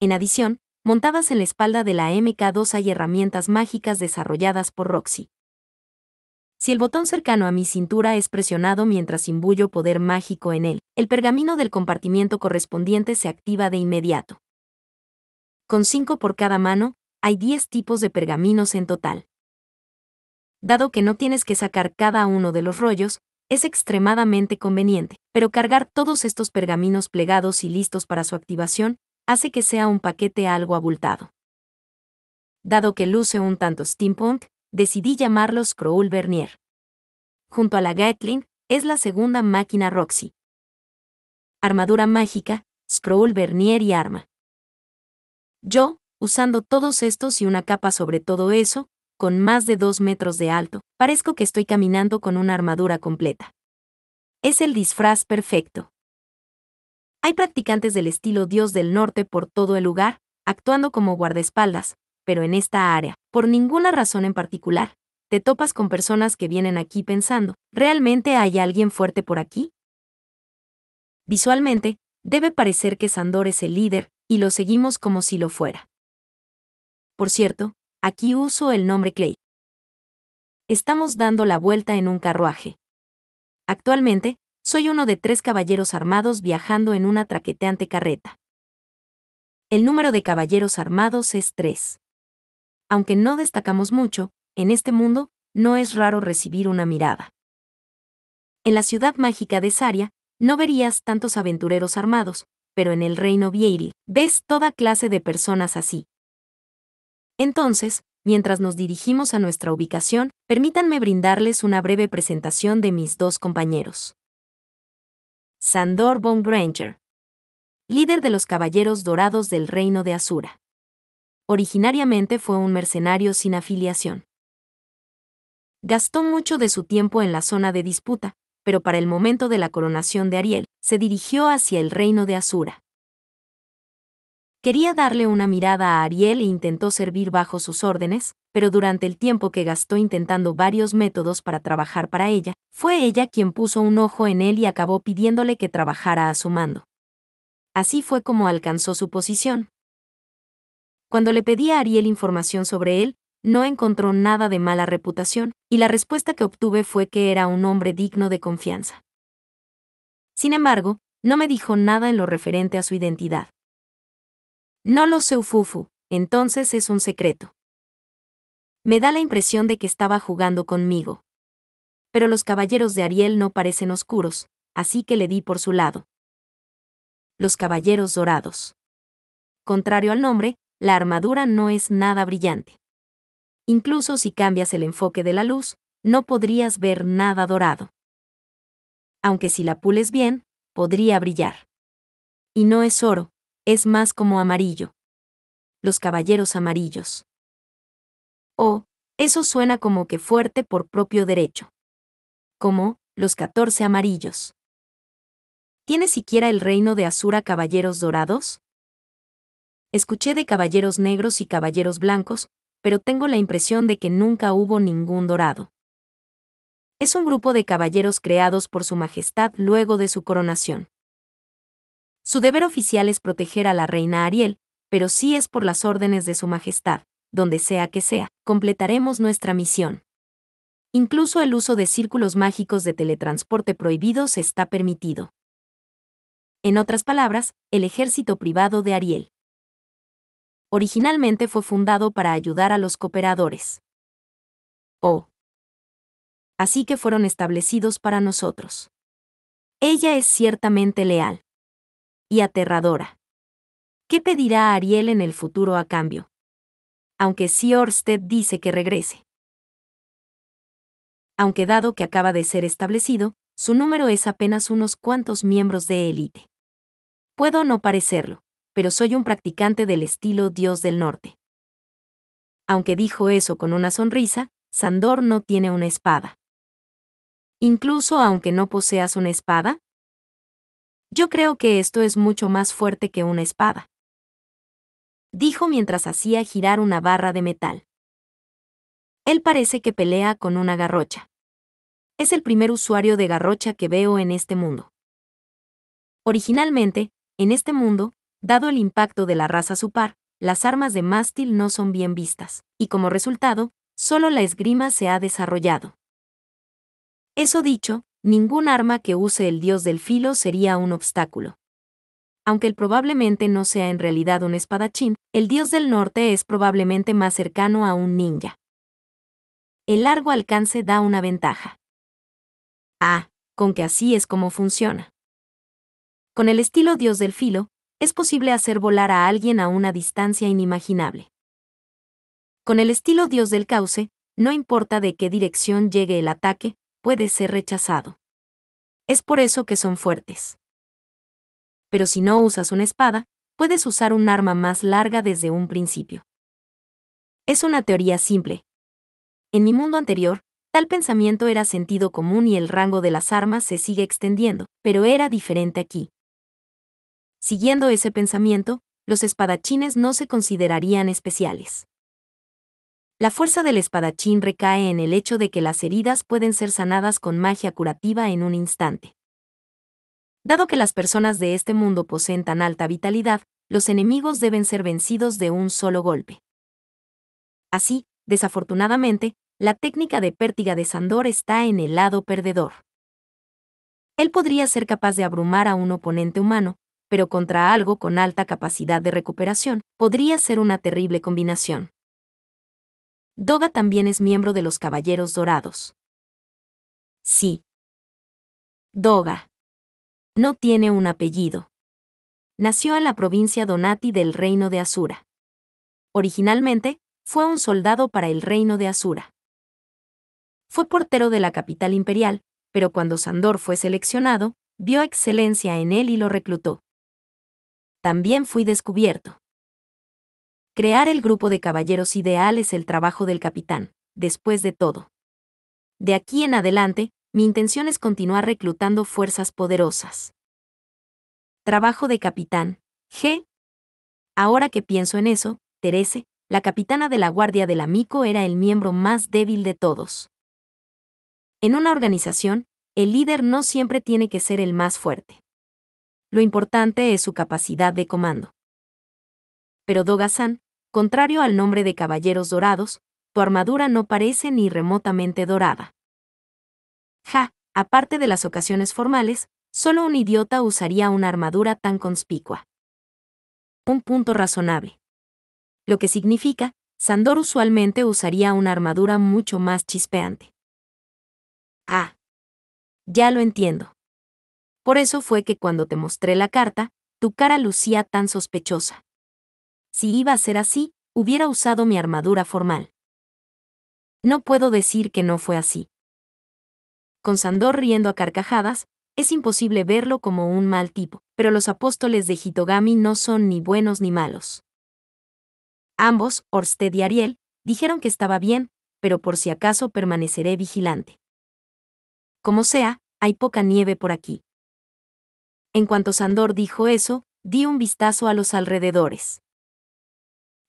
En adición, montadas en la espalda de la MK2 hay herramientas mágicas desarrolladas por Roxy. Si el botón cercano a mi cintura es presionado mientras imbuyo poder mágico en él, el pergamino del compartimiento correspondiente se activa de inmediato. Con 5 por cada mano, hay 10 tipos de pergaminos en total. Dado que no tienes que sacar cada uno de los rollos, es extremadamente conveniente, pero cargar todos estos pergaminos plegados y listos para su activación hace que sea un paquete algo abultado. Dado que luce un tanto steampunk, decidí llamarlo Scroll Vernier. Junto a la Gatling, es la segunda máquina Roxy. Armadura mágica, Scroll Vernier y arma. Yo, usando todos estos y una capa sobre todo eso, con más de 2 metros de alto, parezco que estoy caminando con una armadura completa. Es el disfraz perfecto. Hay practicantes del estilo Dios del Norte por todo el lugar, actuando como guardaespaldas, pero en esta área, por ninguna razón en particular, te topas con personas que vienen aquí pensando, ¿realmente hay alguien fuerte por aquí? Visualmente, debe parecer que Sandor es el líder, y lo seguimos como si lo fuera. Por cierto, aquí uso el nombre Clay. Estamos dando la vuelta en un carruaje. Actualmente, soy uno de 3 caballeros armados viajando en una traqueteante carreta. El número de caballeros armados es 3. Aunque no destacamos mucho, en este mundo, no es raro recibir una mirada. En la ciudad mágica de Saria, no verías tantos aventureros armados, pero en el reino Vieiril, ves toda clase de personas así. Entonces, mientras nos dirigimos a nuestra ubicación, permítanme brindarles una breve presentación de mis 2 compañeros. Sandor von Granger, líder de los Caballeros Dorados del Reino de Asura. Originariamente fue un mercenario sin afiliación. Gastó mucho de su tiempo en la zona de disputa, pero para el momento de la coronación de Ariel, se dirigió hacia el Reino de Asura. Quería darle una mirada a Ariel e intentó servir bajo sus órdenes, pero durante el tiempo que gastó intentando varios métodos para trabajar para ella, fue ella quien puso un ojo en él y acabó pidiéndole que trabajara a su mando. Así fue como alcanzó su posición. Cuando le pedí a Ariel información sobre él, no encontró nada de mala reputación, y la respuesta que obtuve fue que era un hombre digno de confianza. Sin embargo, no me dijo nada en lo referente a su identidad. No lo sé, Ufufu, entonces es un secreto. Me da la impresión de que estaba jugando conmigo. Pero los caballeros de Ariel no parecen oscuros, así que le di por su lado. Los caballeros dorados. Contrario al nombre, la armadura no es nada brillante. Incluso si cambias el enfoque de la luz, no podrías ver nada dorado. Aunque si la pules bien, podría brillar. Y no es oro, es más como amarillo. Los caballeros amarillos. Oh, eso suena como que fuerte por propio derecho. Como los 14 amarillos. ¿Tiene siquiera el reino de Asura caballeros dorados? Escuché de caballeros negros y caballeros blancos, pero tengo la impresión de que nunca hubo ningún dorado. Es un grupo de caballeros creados por su majestad luego de su coronación. Su deber oficial es proteger a la reina Ariel, pero si es por las órdenes de su majestad, donde sea que sea, completaremos nuestra misión. Incluso el uso de círculos mágicos de teletransporte prohibidos está permitido. En otras palabras, el ejército privado de Ariel. Originalmente fue fundado para ayudar a los cooperadores. Oh. Así que fueron establecidos para nosotros. Ella es ciertamente leal. Y aterradora. ¿Qué pedirá a Ariel en el futuro a cambio? Aunque sí Orsted dice que regrese. Aunque dado que acaba de ser establecido, su número es apenas unos cuantos miembros de élite. Puedo no parecerlo, pero soy un practicante del estilo Dios del Norte. Aunque dijo eso con una sonrisa, Sandor no tiene una espada. Incluso aunque no poseas una espada, yo creo que esto es mucho más fuerte que una espada. Dijo mientras hacía girar una barra de metal. Él parece que pelea con una garrocha. Es el primer usuario de garrocha que veo en este mundo. Originalmente, en este mundo, dado el impacto de la raza Supar, las armas de mástil no son bien vistas, y como resultado, solo la esgrima se ha desarrollado. Eso dicho, ningún arma que use el dios del filo sería un obstáculo. Aunque él probablemente no sea en realidad un espadachín, el dios del norte es probablemente más cercano a un ninja. El largo alcance da una ventaja. Ah, con que así es como funciona. Con el estilo dios del filo, es posible hacer volar a alguien a una distancia inimaginable. Con el estilo dios del cauce, no importa de qué dirección llegue el ataque, puede ser rechazado. Es por eso que son fuertes. Pero si no usas una espada, puedes usar un arma más larga desde un principio. Es una teoría simple. En mi mundo anterior, tal pensamiento era sentido común y el rango de las armas se sigue extendiendo, pero era diferente aquí. Siguiendo ese pensamiento, los espadachines no se considerarían especiales. La fuerza del espadachín recae en el hecho de que las heridas pueden ser sanadas con magia curativa en un instante. Dado que las personas de este mundo poseen tan alta vitalidad, los enemigos deben ser vencidos de un solo golpe. Así, desafortunadamente, la técnica de pértiga de Sandor está en el lado perdedor. Él podría ser capaz de abrumar a un oponente humano, pero contra algo con alta capacidad de recuperación podría ser una terrible combinación. Doga también es miembro de los Caballeros Dorados. Sí. Doga. No tiene un apellido. Nació en la provincia Donati del Reino de Asura. Originalmente, fue un soldado para el Reino de Asura. Fue portero de la capital imperial, pero cuando Sandor fue seleccionado, vio excelencia en él y lo reclutó. También fui descubierto. Crear el grupo de caballeros ideal es el trabajo del capitán, después de todo. De aquí en adelante, mi intención es continuar reclutando fuerzas poderosas. Trabajo de capitán, G. Ahora que pienso en eso, Terese, la capitana de la Guardia del Amico era el miembro más débil de todos. En una organización, el líder no siempre tiene que ser el más fuerte. Lo importante es su capacidad de comando. Pero Doga-san, contrario al nombre de Caballeros Dorados, tu armadura no parece ni remotamente dorada. Ja, aparte de las ocasiones formales, solo un idiota usaría una armadura tan conspicua. un punto razonable. Lo que significa, Sandor usualmente usaría una armadura mucho más chispeante. Ah, ya lo entiendo. Por eso fue que cuando te mostré la carta, tu cara lucía tan sospechosa. Si iba a ser así, hubiera usado mi armadura formal. No puedo decir que no fue así. Con Sandor riendo a carcajadas, es imposible verlo como un mal tipo, pero los apóstoles de Hitogami no son ni buenos ni malos. Ambos, Orsted y Ariel, dijeron que estaba bien, pero por si acaso permaneceré vigilante. Como sea, hay poca nieve por aquí. En cuanto Sandor dijo eso, di un vistazo a los alrededores.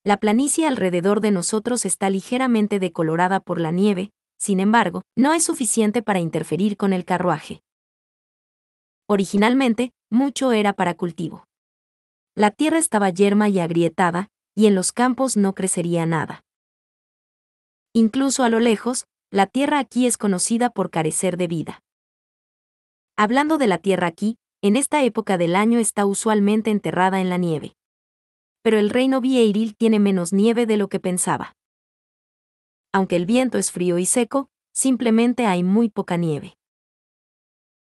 La planicie alrededor de nosotros está ligeramente decolorada por la nieve, sin embargo, no es suficiente para interferir con el carruaje. Originalmente, mucho era para cultivo. La tierra estaba yerma y agrietada, y en los campos no crecería nada. Incluso a lo lejos, la tierra aquí es conocida por carecer de vida. Hablando de la tierra aquí, en esta época del año está usualmente enterrada en la nieve. Pero el reino Vieiril tiene menos nieve de lo que pensaba. Aunque el viento es frío y seco, simplemente hay muy poca nieve.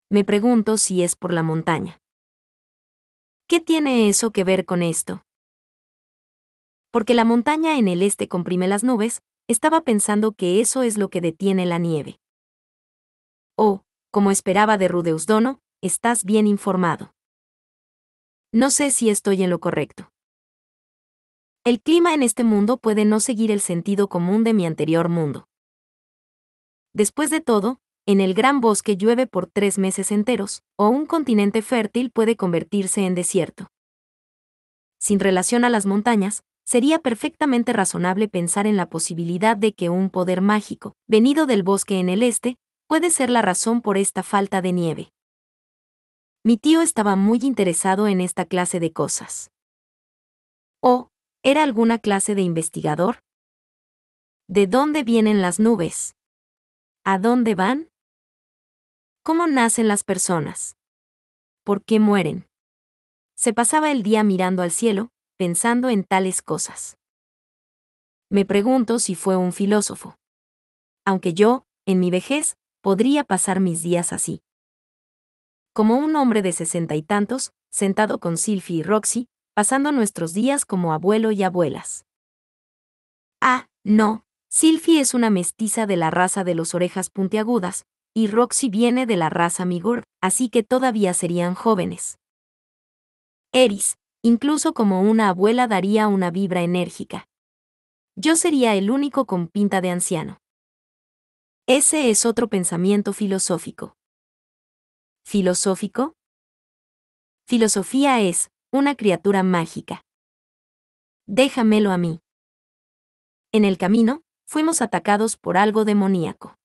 Me pregunto si es por la montaña. ¿Qué tiene eso que ver con esto? Porque la montaña en el este comprime las nubes, estaba pensando que eso es lo que detiene la nieve. Oh, como esperaba de Rudeus Dono, estás bien informado. No sé si estoy en lo correcto. El clima en este mundo puede no seguir el sentido común de mi anterior mundo. Después de todo, en el gran bosque llueve por 3 meses enteros, o un continente fértil puede convertirse en desierto. Sin relación a las montañas, sería perfectamente razonable pensar en la posibilidad de que un poder mágico, venido del bosque en el este, puede ser la razón por esta falta de nieve. Mi tío estaba muy interesado en esta clase de cosas. ¿O era alguna clase de investigador? ¿De dónde vienen las nubes? ¿A dónde van? ¿Cómo nacen las personas? ¿Por qué mueren? Se pasaba el día mirando al cielo, pensando en tales cosas. Me pregunto si fue un filósofo. Aunque yo, en mi vejez, podría pasar mis días así. Como un hombre de 60 y tantos, sentado con Sylphie y Roxy, pasando nuestros días como abuelo y abuelas. Ah, no, Sylphie es una mestiza de la raza de los orejas puntiagudas, y Roxy viene de la raza Migor, así que todavía serían jóvenes. Eris, incluso como una abuela, daría una vibra enérgica. Yo sería el único con pinta de anciano. Ese es otro pensamiento filosófico. ¿Filosófico? Filosofía es una criatura mágica. Déjamelo a mí. En el camino, fuimos atacados por algo demoníaco.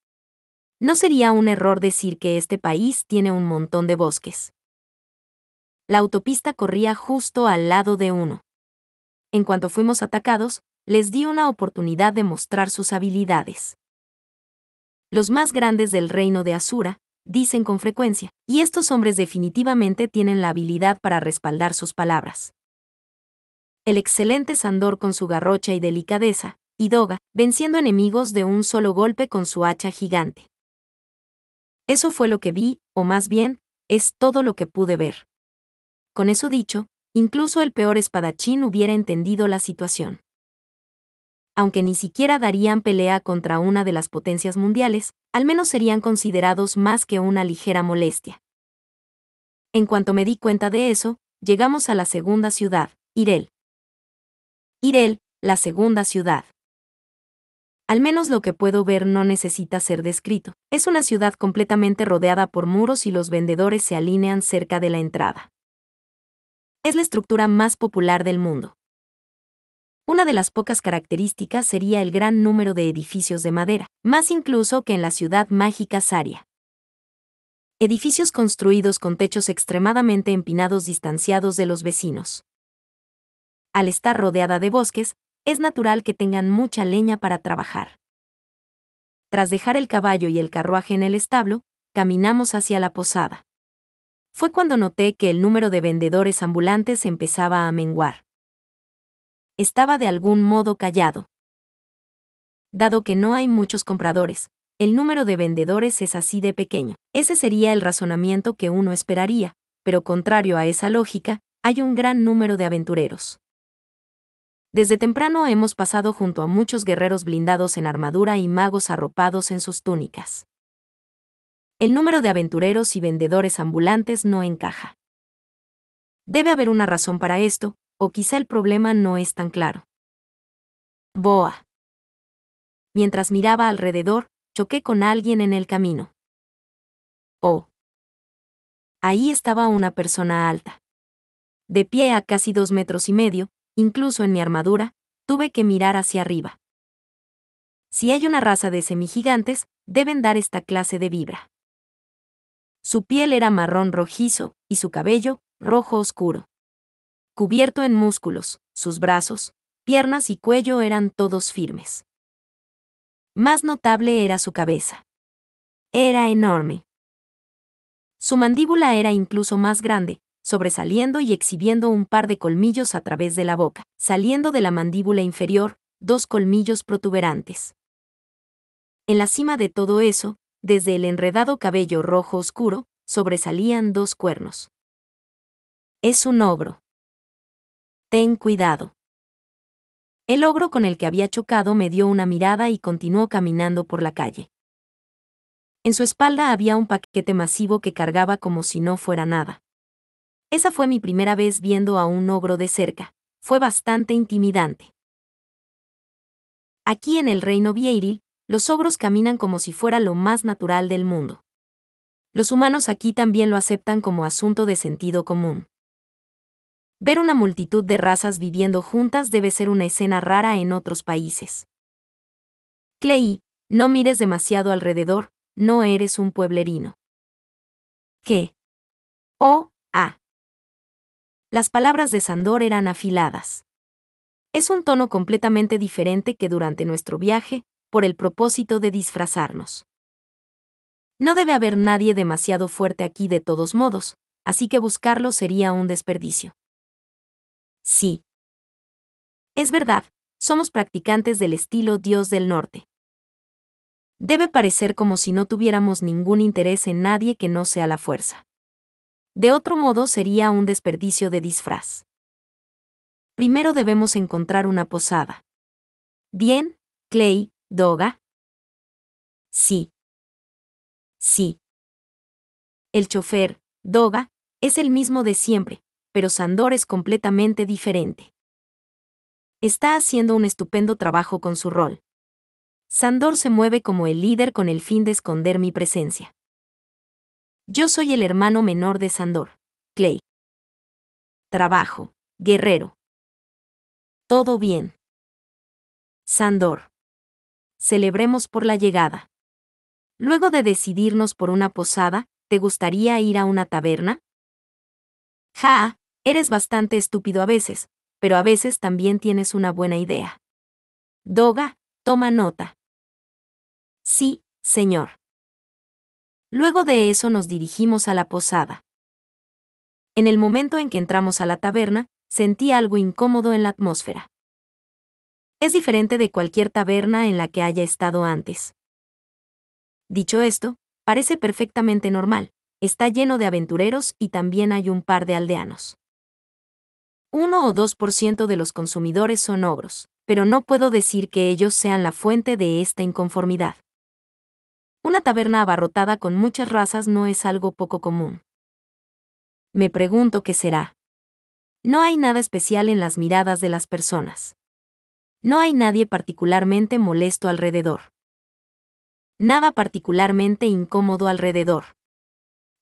No sería un error decir que este país tiene un montón de bosques. La autopista corría justo al lado de uno. En cuanto fuimos atacados, les di una oportunidad de mostrar sus habilidades. Los más grandes del reino de Asura, dicen con frecuencia, y estos hombres definitivamente tienen la habilidad para respaldar sus palabras. El excelente Sandor con su garrocha y delicadeza, y Doga, venciendo enemigos de un solo golpe con su hacha gigante. Eso fue lo que vi, o más bien, es todo lo que pude ver. Con eso dicho, incluso el peor espadachín hubiera entendido la situación. Aunque ni siquiera darían pelea contra una de las potencias mundiales, al menos serían considerados más que una ligera molestia. En cuanto me di cuenta de eso, llegamos a la segunda ciudad, Irel. Irel, la segunda ciudad. Al menos lo que puedo ver no necesita ser descrito. Es una ciudad completamente rodeada por muros y los vendedores se alinean cerca de la entrada. Es la estructura más popular del mundo. Una de las pocas características sería el gran número de edificios de madera, más incluso que en la ciudad mágica Saria. Edificios construidos con techos extremadamente empinados distanciados de los vecinos. Al estar rodeada de bosques, es natural que tengan mucha leña para trabajar. Tras dejar el caballo y el carruaje en el establo, caminamos hacia la posada. Fue cuando noté que el número de vendedores ambulantes empezaba a menguar. estaba de algún modo callado. Dado que no hay muchos compradores, el número de vendedores es así de pequeño. Ese sería el razonamiento que uno esperaría, pero contrario a esa lógica, hay un gran número de aventureros. Desde temprano hemos pasado junto a muchos guerreros blindados en armadura y magos arropados en sus túnicas. El número de aventureros y vendedores ambulantes no encaja. Debe haber una razón para esto, o quizá el problema no es tan claro. Boa. Mientras miraba alrededor, choqué con alguien en el camino. Oh. Ahí estaba una persona alta. De pie a casi 2,5 metros, incluso en mi armadura, tuve que mirar hacia arriba. Si hay una raza de semigigantes, deben dar esta clase de vibra. Su piel era marrón rojizo, y su cabello, rojo oscuro. Cubierto en músculos, sus brazos, piernas y cuello eran todos firmes. Más notable era su cabeza. Era enorme. Su mandíbula era incluso más grande, sobresaliendo y exhibiendo un par de colmillos a través de la boca. Saliendo de la mandíbula inferior, 2 colmillos protuberantes. En la cima de todo eso, desde el enredado cabello rojo oscuro, sobresalían 2 cuernos. Es un ogro. Ten cuidado. El ogro con el que había chocado me dio una mirada y continuó caminando por la calle. En su espalda había un paquete masivo que cargaba como si no fuera nada. Esa fue mi primera vez viendo a un ogro de cerca. Fue bastante intimidante. Aquí en el reino Vieiril, los ogros caminan como si fuera lo más natural del mundo. Los humanos aquí también lo aceptan como asunto de sentido común. Ver una multitud de razas viviendo juntas debe ser una escena rara en otros países. Clay, no mires demasiado alrededor, no eres un pueblerino. ¿Qué? Oh, ah. Las palabras de Sandor eran afiladas. Es un tono completamente diferente que durante nuestro viaje, por el propósito de disfrazarnos. No debe haber nadie demasiado fuerte aquí de todos modos, así que buscarlo sería un desperdicio. Sí. Es verdad, somos practicantes del estilo Dios del Norte. Debe parecer como si no tuviéramos ningún interés en nadie que no sea la fuerza. De otro modo sería un desperdicio de disfraz. Primero debemos encontrar una posada. Bien, Clay, Doga. Sí. Sí. El chofer, Doga, es el mismo de siempre, pero Sandor es completamente diferente. Está haciendo un estupendo trabajo con su rol. Sandor se mueve como el líder con el fin de esconder mi presencia. Yo soy el hermano menor de Sandor, Clay. Trabajo, guerrero. Todo bien. Sandor. Celebremos por la llegada. Luego de decidirnos por una posada, ¿te gustaría ir a una taberna? Ja, eres bastante estúpido a veces, pero a veces también tienes una buena idea. Doga, toma nota. Sí, señor. Luego de eso nos dirigimos a la posada. En el momento en que entramos a la taberna, sentí algo incómodo en la atmósfera. Es diferente de cualquier taberna en la que haya estado antes. Dicho esto, parece perfectamente normal. Está lleno de aventureros y también hay un par de aldeanos. 1 o 2% de los consumidores son ogros, pero no puedo decir que ellos sean la fuente de esta inconformidad. Una taberna abarrotada con muchas razas no es algo poco común. Me pregunto qué será. No hay nada especial en las miradas de las personas. No hay nadie particularmente molesto alrededor. Nada particularmente incómodo alrededor.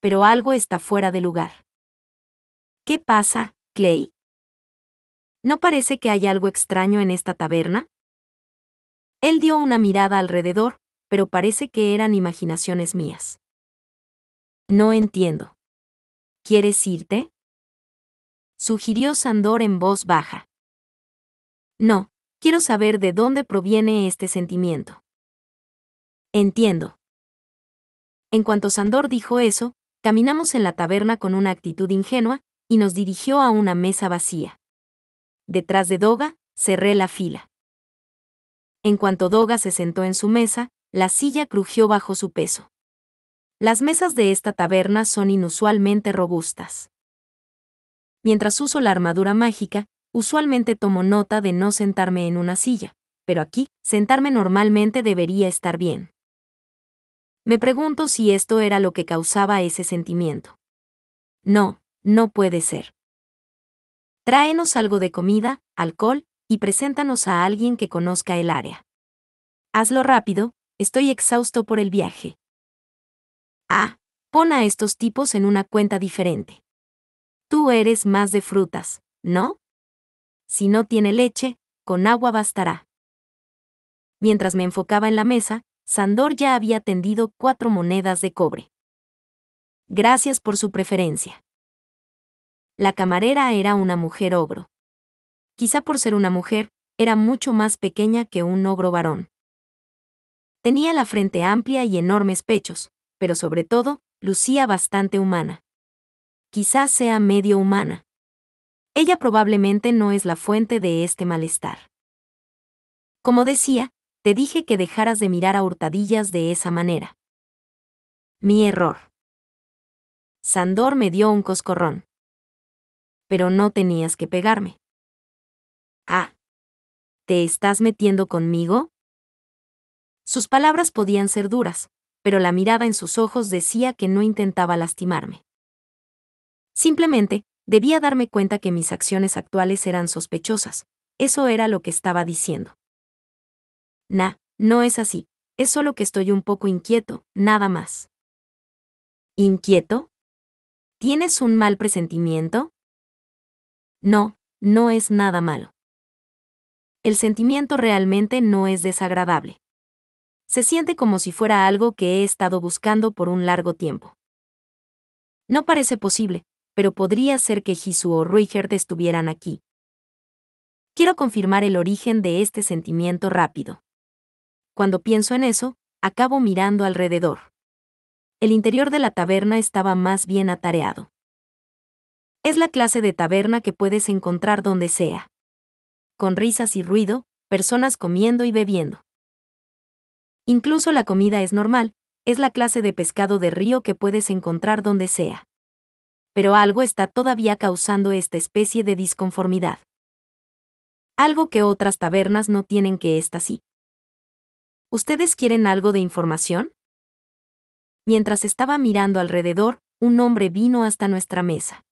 Pero algo está fuera de lugar. ¿Qué pasa, Clay? ¿No parece que hay algo extraño en esta taberna? Él dio una mirada alrededor, pero parece que eran imaginaciones mías. No entiendo. ¿Quieres irte? Sugirió Sandor en voz baja. No, quiero saber de dónde proviene este sentimiento. Entiendo. En cuanto Sandor dijo eso, caminamos en la taberna con una actitud ingenua y nos dirigió a una mesa vacía. Detrás de Doga, cerré la fila. En cuanto Doga se sentó en su mesa, la silla crujió bajo su peso. Las mesas de esta taberna son inusualmente robustas. Mientras uso la armadura mágica, usualmente tomo nota de no sentarme en una silla, pero aquí, sentarme normalmente debería estar bien. Me pregunto si esto era lo que causaba ese sentimiento. No, no puede ser. Tráenos algo de comida, alcohol, y preséntanos a alguien que conozca el área. Hazlo rápido, estoy exhausto por el viaje. Ah, pon a estos tipos en una cuenta diferente. Tú eres más de frutas, ¿no? Si no tiene leche, con agua bastará. Mientras me enfocaba en la mesa, Sandor ya había tendido 4 monedas de cobre. Gracias por su preferencia. La camarera era una mujer ogro. Quizá por ser una mujer, era mucho más pequeña que un ogro varón. Tenía la frente amplia y enormes pechos, pero sobre todo, lucía bastante humana. Quizá sea medio humana. Ella probablemente no es la fuente de este malestar. Como decía, te dije que dejaras de mirar a hurtadillas de esa manera. Mi error. Sandor me dio un coscorrón. Pero no tenías que pegarme. Ah. ¿Te estás metiendo conmigo? Sus palabras podían ser duras, pero la mirada en sus ojos decía que no intentaba lastimarme. Simplemente, debía darme cuenta que mis acciones actuales eran sospechosas. Eso era lo que estaba diciendo. Nah, no es así. Es solo que estoy un poco inquieto, nada más. ¿Inquieto? ¿Tienes un mal presentimiento? No, no es nada malo. El sentimiento realmente no es desagradable. Se siente como si fuera algo que he estado buscando por un largo tiempo. No parece posible, pero podría ser que Jisu o Ruijerd estuvieran aquí. Quiero confirmar el origen de este sentimiento rápido. Cuando pienso en eso, acabo mirando alrededor. El interior de la taberna estaba más bien atareado. Es la clase de taberna que puedes encontrar donde sea. Con risas y ruido, personas comiendo y bebiendo. Incluso la comida es normal, es la clase de pescado de río que puedes encontrar donde sea. Pero algo está todavía causando esta especie de disconformidad. Algo que otras tabernas no tienen que esta sí. ¿Ustedes quieren algo de información? Mientras estaba mirando alrededor, un hombre vino hasta nuestra mesa.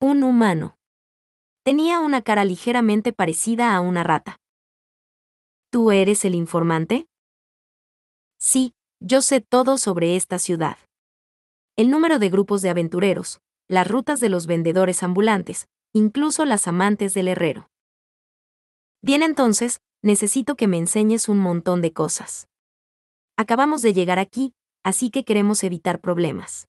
Un humano. Tenía una cara ligeramente parecida a una rata. ¿Tú eres el informante? Sí, yo sé todo sobre esta ciudad. El número de grupos de aventureros, las rutas de los vendedores ambulantes, incluso las amantes del herrero. Bien, entonces, necesito que me enseñes un montón de cosas. Acabamos de llegar aquí, así que queremos evitar problemas.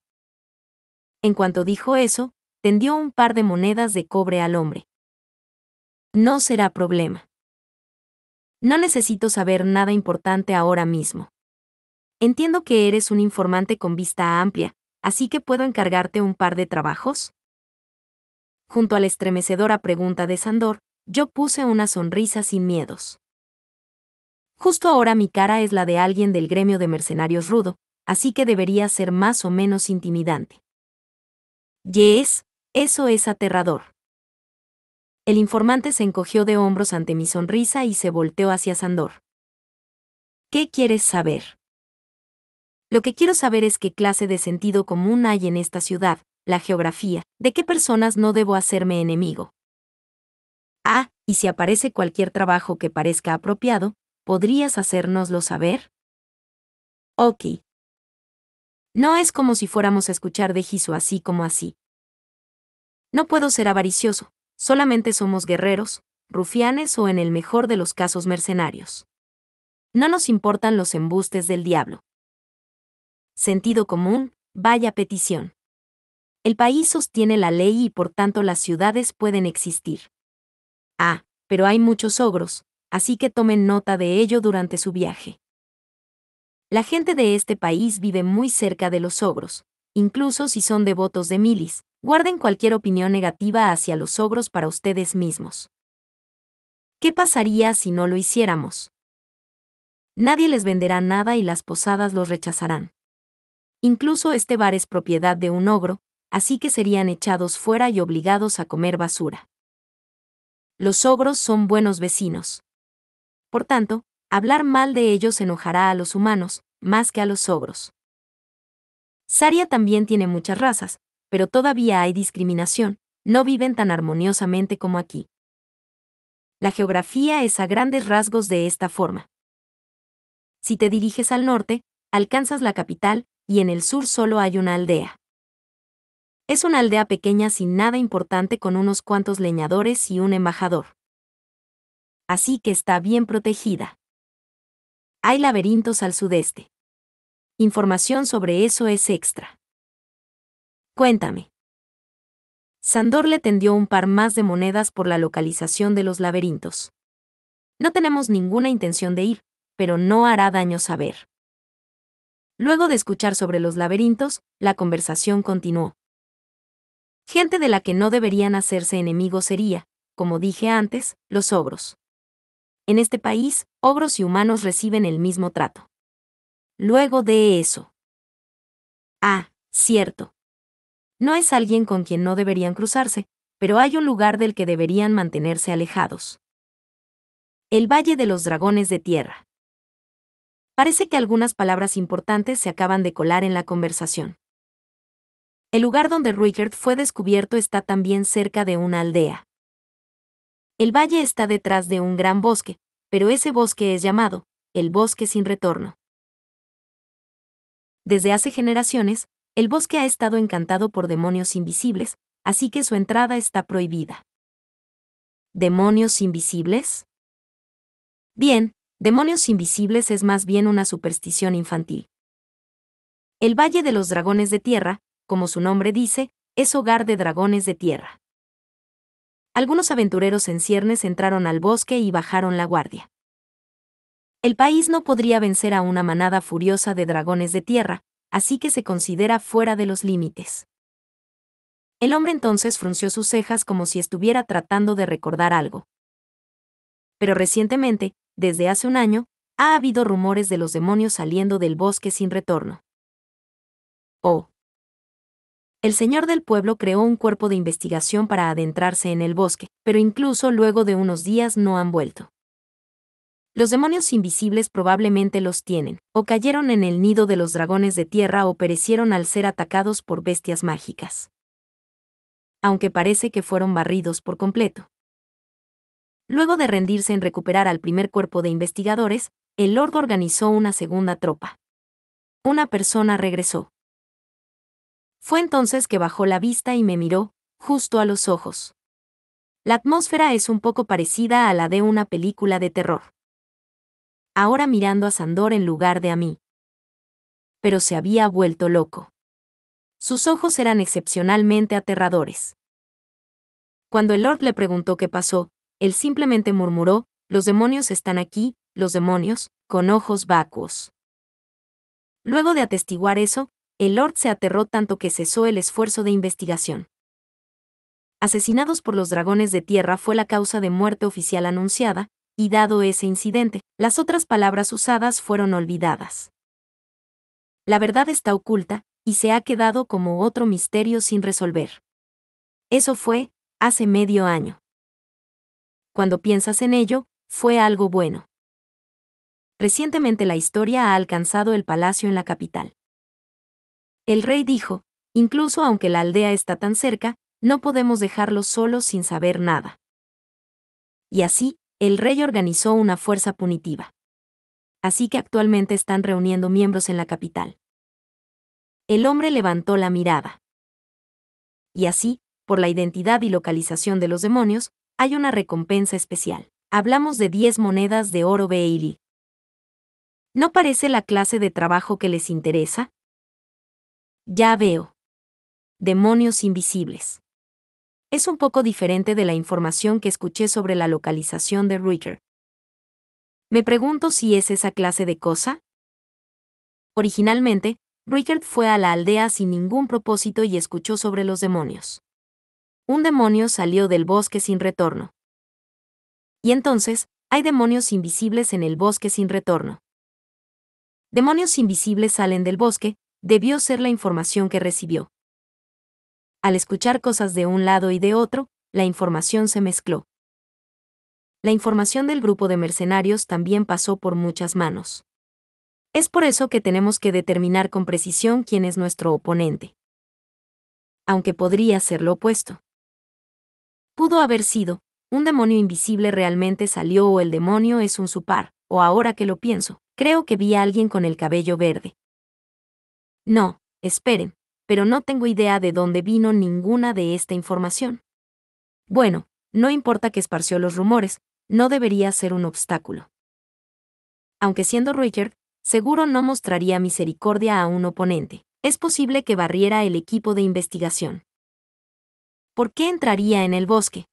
En cuanto dijo eso, tendió un par de monedas de cobre al hombre. No será problema. No necesito saber nada importante ahora mismo. Entiendo que eres un informante con vista amplia, así que ¿puedo encargarte un par de trabajos? Junto a la estremecedora pregunta de Sandor, yo puse una sonrisa sin miedos. Justo ahora mi cara es la de alguien del gremio de mercenarios rudo, así que debería ser más o menos intimidante. Yes, eso es aterrador. El informante se encogió de hombros ante mi sonrisa y se volteó hacia Sandor. ¿Qué quieres saber? Lo que quiero saber es qué clase de sentido común hay en esta ciudad, la geografía, de qué personas no debo hacerme enemigo. Ah, y si aparece cualquier trabajo que parezca apropiado, ¿podrías hacérnoslo saber? Ok. No es como si fuéramos a escuchar de Jisu así como así. No puedo ser avaricioso, solamente somos guerreros, rufianes o en el mejor de los casos mercenarios. No nos importan los embustes del diablo. Sentido común, vaya petición. El país sostiene la ley y por tanto las ciudades pueden existir. Ah, pero hay muchos ogros, así que tomen nota de ello durante su viaje. La gente de este país vive muy cerca de los ogros, incluso si son devotos de Milis. Guarden cualquier opinión negativa hacia los ogros para ustedes mismos. ¿Qué pasaría si no lo hiciéramos? Nadie les venderá nada y las posadas los rechazarán. Incluso este bar es propiedad de un ogro, así que serían echados fuera y obligados a comer basura. Los ogros son buenos vecinos. Por tanto, hablar mal de ellos enojará a los humanos, más que a los ogros. Saria también tiene muchas razas, pero todavía hay discriminación, no viven tan armoniosamente como aquí. La geografía es a grandes rasgos de esta forma. Si te diriges al norte, alcanzas la capital, y en el sur solo hay una aldea. Es una aldea pequeña sin nada importante con unos cuantos leñadores y un embajador. Así que está bien protegida. Hay laberintos al sudeste. Información sobre eso es extra. Cuéntame. Sandor le tendió un par más de monedas por la localización de los laberintos. No tenemos ninguna intención de ir, pero no hará daño saber. Luego de escuchar sobre los laberintos, la conversación continuó. Gente de la que no deberían hacerse enemigos sería, como dije antes, los ogros. En este país, ogros y humanos reciben el mismo trato. Luego de eso. Ah, cierto. No es alguien con quien no deberían cruzarse, pero hay un lugar del que deberían mantenerse alejados. El Valle de los Dragones de Tierra. Parece que algunas palabras importantes se acaban de colar en la conversación. El lugar donde Ruijerd fue descubierto está también cerca de una aldea. El valle está detrás de un gran bosque, pero ese bosque es llamado el Bosque Sin Retorno. Desde hace generaciones, el bosque ha estado encantado por demonios invisibles, así que su entrada está prohibida. ¿Demonios invisibles? Bien, demonios invisibles es más bien una superstición infantil. El Valle de los Dragones de Tierra, como su nombre dice, es hogar de dragones de tierra. Algunos aventureros en ciernes entraron al bosque y bajaron la guardia. El país no podría vencer a una manada furiosa de dragones de tierra, así que se considera fuera de los límites. El hombre entonces frunció sus cejas como si estuviera tratando de recordar algo. Pero recientemente, desde hace un año, ha habido rumores de los demonios saliendo del Bosque Sin Retorno. Oh. El señor del pueblo creó un cuerpo de investigación para adentrarse en el bosque, pero incluso luego de unos días no han vuelto. Los demonios invisibles probablemente los tienen, o cayeron en el nido de los dragones de tierra o perecieron al ser atacados por bestias mágicas. Aunque parece que fueron barridos por completo. Luego de rendirse en recuperar al primer cuerpo de investigadores, el Lord organizó una segunda tropa. Una persona regresó. Fue entonces que bajó la vista y me miró, justo a los ojos. La atmósfera es un poco parecida a la de una película de terror. Ahora mirando a Sandor en lugar de a mí. Pero se había vuelto loco. Sus ojos eran excepcionalmente aterradores. Cuando el Lord le preguntó qué pasó, él simplemente murmuró, los demonios están aquí, los demonios, con ojos vacuos. Luego de atestiguar eso, el Lord se aterró tanto que cesó el esfuerzo de investigación. Asesinados por los dragones de tierra fue la causa de muerte oficial anunciada, y dado ese incidente, las otras palabras usadas fueron olvidadas. La verdad está oculta, y se ha quedado como otro misterio sin resolver. Eso fue, hace medio año. Cuando piensas en ello, fue algo bueno. Recientemente la historia ha alcanzado el palacio en la capital. El rey dijo, incluso aunque la aldea está tan cerca, no podemos dejarlos solos sin saber nada. Y así, el rey organizó una fuerza punitiva. Así que actualmente están reuniendo miembros en la capital. El hombre levantó la mirada. Y así, por la identidad y localización de los demonios, hay una recompensa especial. Hablamos de 10 monedas de oro Vieiril. ¿No parece la clase de trabajo que les interesa? Ya veo. Demonios invisibles. Es un poco diferente de la información que escuché sobre la localización de Ruijerd. Me pregunto si es esa clase de cosa. Originalmente, Ruijerd fue a la aldea sin ningún propósito y escuchó sobre los demonios. Un demonio salió del Bosque Sin Retorno. Y entonces, hay demonios invisibles en el bosque sin retorno. Demonios invisibles salen del bosque, debió ser la información que recibió. Al escuchar cosas de un lado y de otro, la información se mezcló. La información del grupo de mercenarios también pasó por muchas manos. Es por eso que tenemos que determinar con precisión quién es nuestro oponente. Aunque podría ser lo opuesto. Pudo haber sido, un demonio invisible realmente salió o el demonio es un supar, o ahora que lo pienso, creo que vi a alguien con el cabello verde. No, esperen, pero no tengo idea de dónde vino ninguna de esta información. Bueno, no importa que esparció los rumores, no debería ser un obstáculo. Aunque siendo Ruijerd, seguro no mostraría misericordia a un oponente. Es posible que barriera el equipo de investigación. ¿Por qué entraría en el bosque?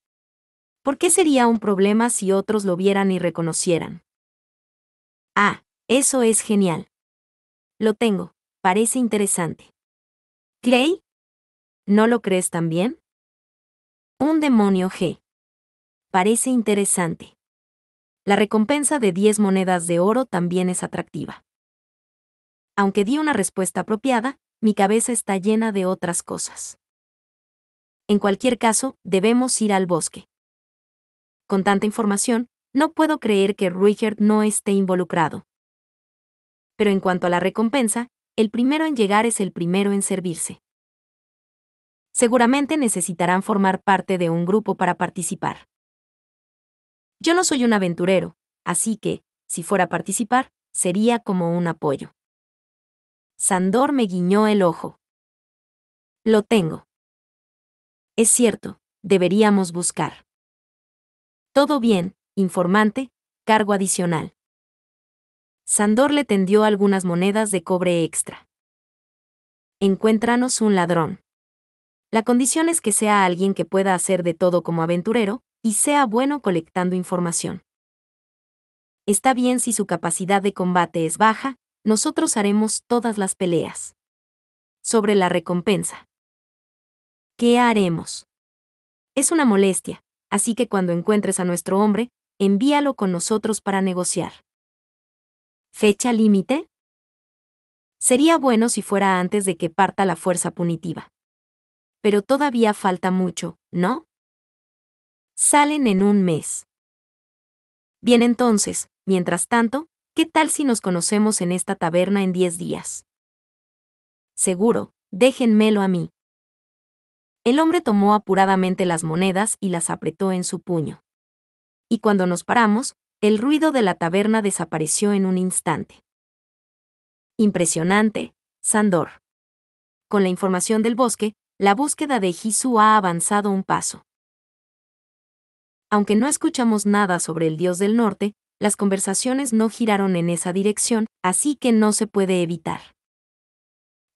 ¿Por qué sería un problema si otros lo vieran y reconocieran? Ah, eso es genial. Lo tengo, parece interesante. ¿Clay? ¿No lo crees también? Un demonio G. Parece interesante. La recompensa de 10 monedas de oro también es atractiva. Aunque di una respuesta apropiada, mi cabeza está llena de otras cosas. En cualquier caso, debemos ir al bosque. Con tanta información, no puedo creer que Ruijerd no esté involucrado. Pero en cuanto a la recompensa, el primero en llegar es el primero en servirse. Seguramente necesitarán formar parte de un grupo para participar. Yo no soy un aventurero, así que, si fuera a participar, sería como un apoyo. Sandor me guiñó el ojo. Lo tengo. Es cierto, deberíamos buscar. Todo bien, informante, cargo adicional. Sandor le tendió algunas monedas de cobre extra. Encuéntranos un ladrón. La condición es que sea alguien que pueda hacer de todo como aventurero, y sea bueno colectando información. Está bien si su capacidad de combate es baja, nosotros haremos todas las peleas. Sobre la recompensa. ¿Qué haremos? Es una molestia, así que cuando encuentres a nuestro hombre, envíalo con nosotros para negociar. ¿Fecha límite? Sería bueno si fuera antes de que parta la fuerza punitiva. Pero todavía falta mucho, ¿no? Salen en un mes. Bien entonces, mientras tanto, ¿qué tal si nos conocemos en esta taberna en 10 días? Seguro, déjenmelo a mí. El hombre tomó apuradamente las monedas y las apretó en su puño. Y cuando nos paramos, el ruido de la taberna desapareció en un instante. Impresionante, Sandor. Con la información del bosque, la búsqueda de Jisu ha avanzado un paso. Aunque no escuchamos nada sobre el dios del norte, las conversaciones no giraron en esa dirección, así que no se puede evitar.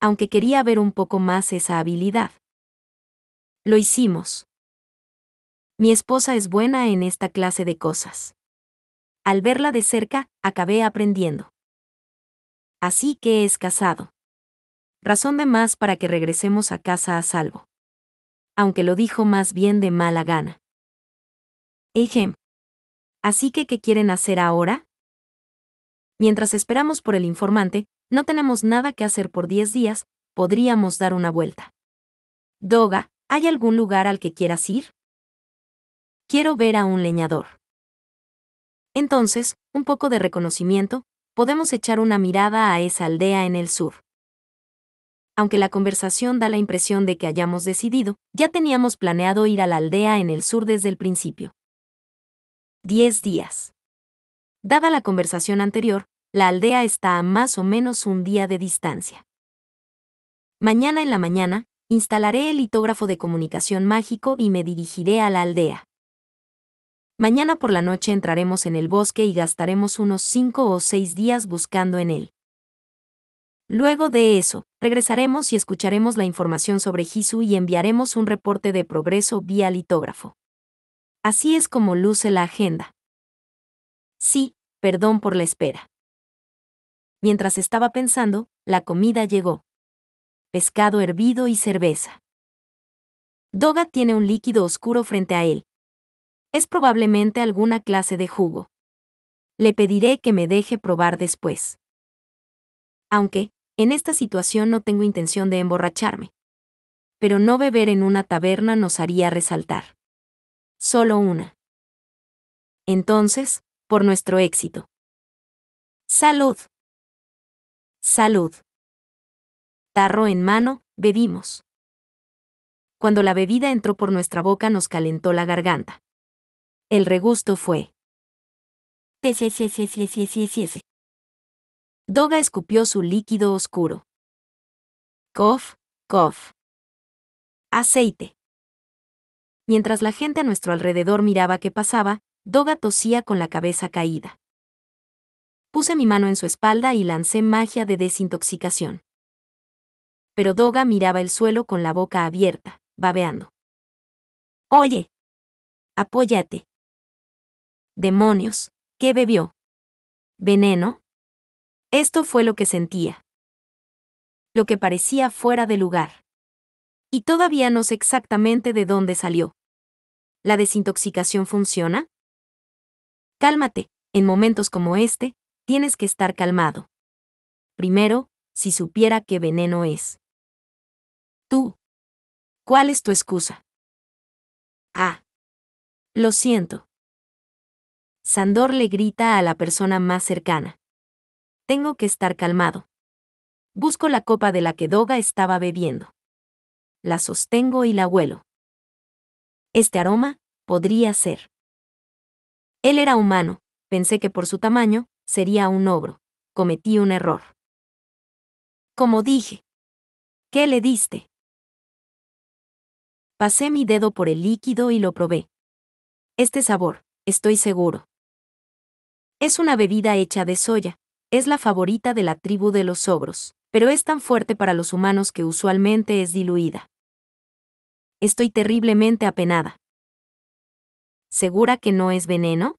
Aunque quería ver un poco más esa habilidad. Lo hicimos. Mi esposa es buena en esta clase de cosas. Al verla de cerca, acabé aprendiendo. Así que es casado. Razón de más para que regresemos a casa a salvo. Aunque lo dijo más bien de mala gana. Ejem. Así que, ¿qué quieren hacer ahora? Mientras esperamos por el informante, no tenemos nada que hacer por 10 días, podríamos dar una vuelta. Doga, ¿hay algún lugar al que quieras ir? Quiero ver a un leñador. Entonces, un poco de reconocimiento, podemos echar una mirada a esa aldea en el sur. Aunque la conversación da la impresión de que hayamos decidido, ya teníamos planeado ir a la aldea en el sur desde el principio. 10 días. Dada la conversación anterior, la aldea está a más o menos un día de distancia. Mañana en la mañana, instalaré el litógrafo de comunicación mágico y me dirigiré a la aldea. Mañana por la noche entraremos en el bosque y gastaremos unos 5 o 6 días buscando en él. Luego de eso, regresaremos y escucharemos la información sobre Jisu y enviaremos un reporte de progreso vía litógrafo. Así es como luce la agenda. Sí, perdón por la espera. Mientras estaba pensando, la comida llegó. Pescado hervido y cerveza. Doga tiene un líquido oscuro frente a él. Es probablemente alguna clase de jugo. Le pediré que me deje probar después. Aunque, en esta situación no tengo intención de emborracharme. Pero no beber en una taberna nos haría resaltar. Solo una. Entonces, por nuestro éxito. ¡Salud! ¡Salud! Tarro en mano, bebimos. Cuando la bebida entró por nuestra boca nos calentó la garganta. El regusto fue. Doga escupió su líquido oscuro. Cof, cof. Aceite. Mientras la gente a nuestro alrededor miraba qué pasaba, Doga tosía con la cabeza caída. Puse mi mano en su espalda y lancé magia de desintoxicación. Pero Doga miraba el suelo con la boca abierta, babeando. Oye. Apóyate. Demonios, ¿qué bebió? ¿Veneno? Esto fue lo que sentía. Lo que parecía fuera de lugar. Y todavía no sé exactamente de dónde salió. ¿La desintoxicación funciona? Cálmate, en momentos como este, tienes que estar calmado. Primero, si supiera qué veneno es. Tú. ¿Cuál es tu excusa? Ah. Lo siento. Sandor le grita a la persona más cercana. Tengo que estar calmado. Busco la copa de la que Doga estaba bebiendo. La sostengo y la huelo. Este aroma podría ser. Él era humano, pensé que por su tamaño, sería un ogro. Cometí un error. Como dije. ¿Qué le diste? Pasé mi dedo por el líquido y lo probé. Este sabor, estoy seguro. Es una bebida hecha de soya. Es la favorita de la tribu de los ogros, pero es tan fuerte para los humanos que usualmente es diluida. Estoy terriblemente apenada. ¿Segura que no es veneno?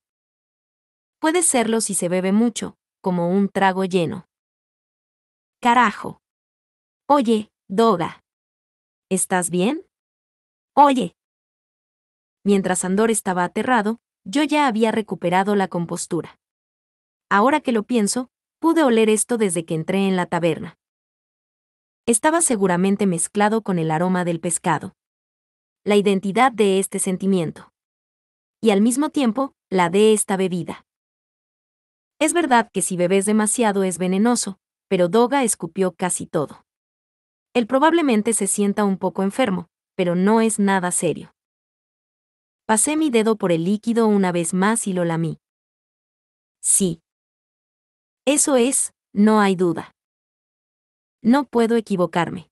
Puede serlo si se bebe mucho, como un trago lleno. Carajo. Oye, Doga. ¿Estás bien? Oye. Mientras Sandor estaba aterrado, yo ya había recuperado la compostura. Ahora que lo pienso, pude oler esto desde que entré en la taberna. Estaba seguramente mezclado con el aroma del pescado. La identidad de este sentimiento. Y al mismo tiempo, la de esta bebida. Es verdad que si bebes demasiado es venenoso, pero Doga escupió casi todo. Él probablemente se sienta un poco enfermo, pero no es nada serio. Pasé mi dedo por el líquido una vez más y lo lamí. Sí. Eso es, no hay duda. No puedo equivocarme.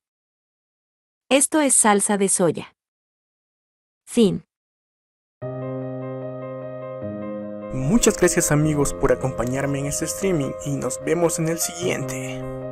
Esto es salsa de soya. Fin. Muchas gracias amigos por acompañarme en este streaming y nos vemos en el siguiente.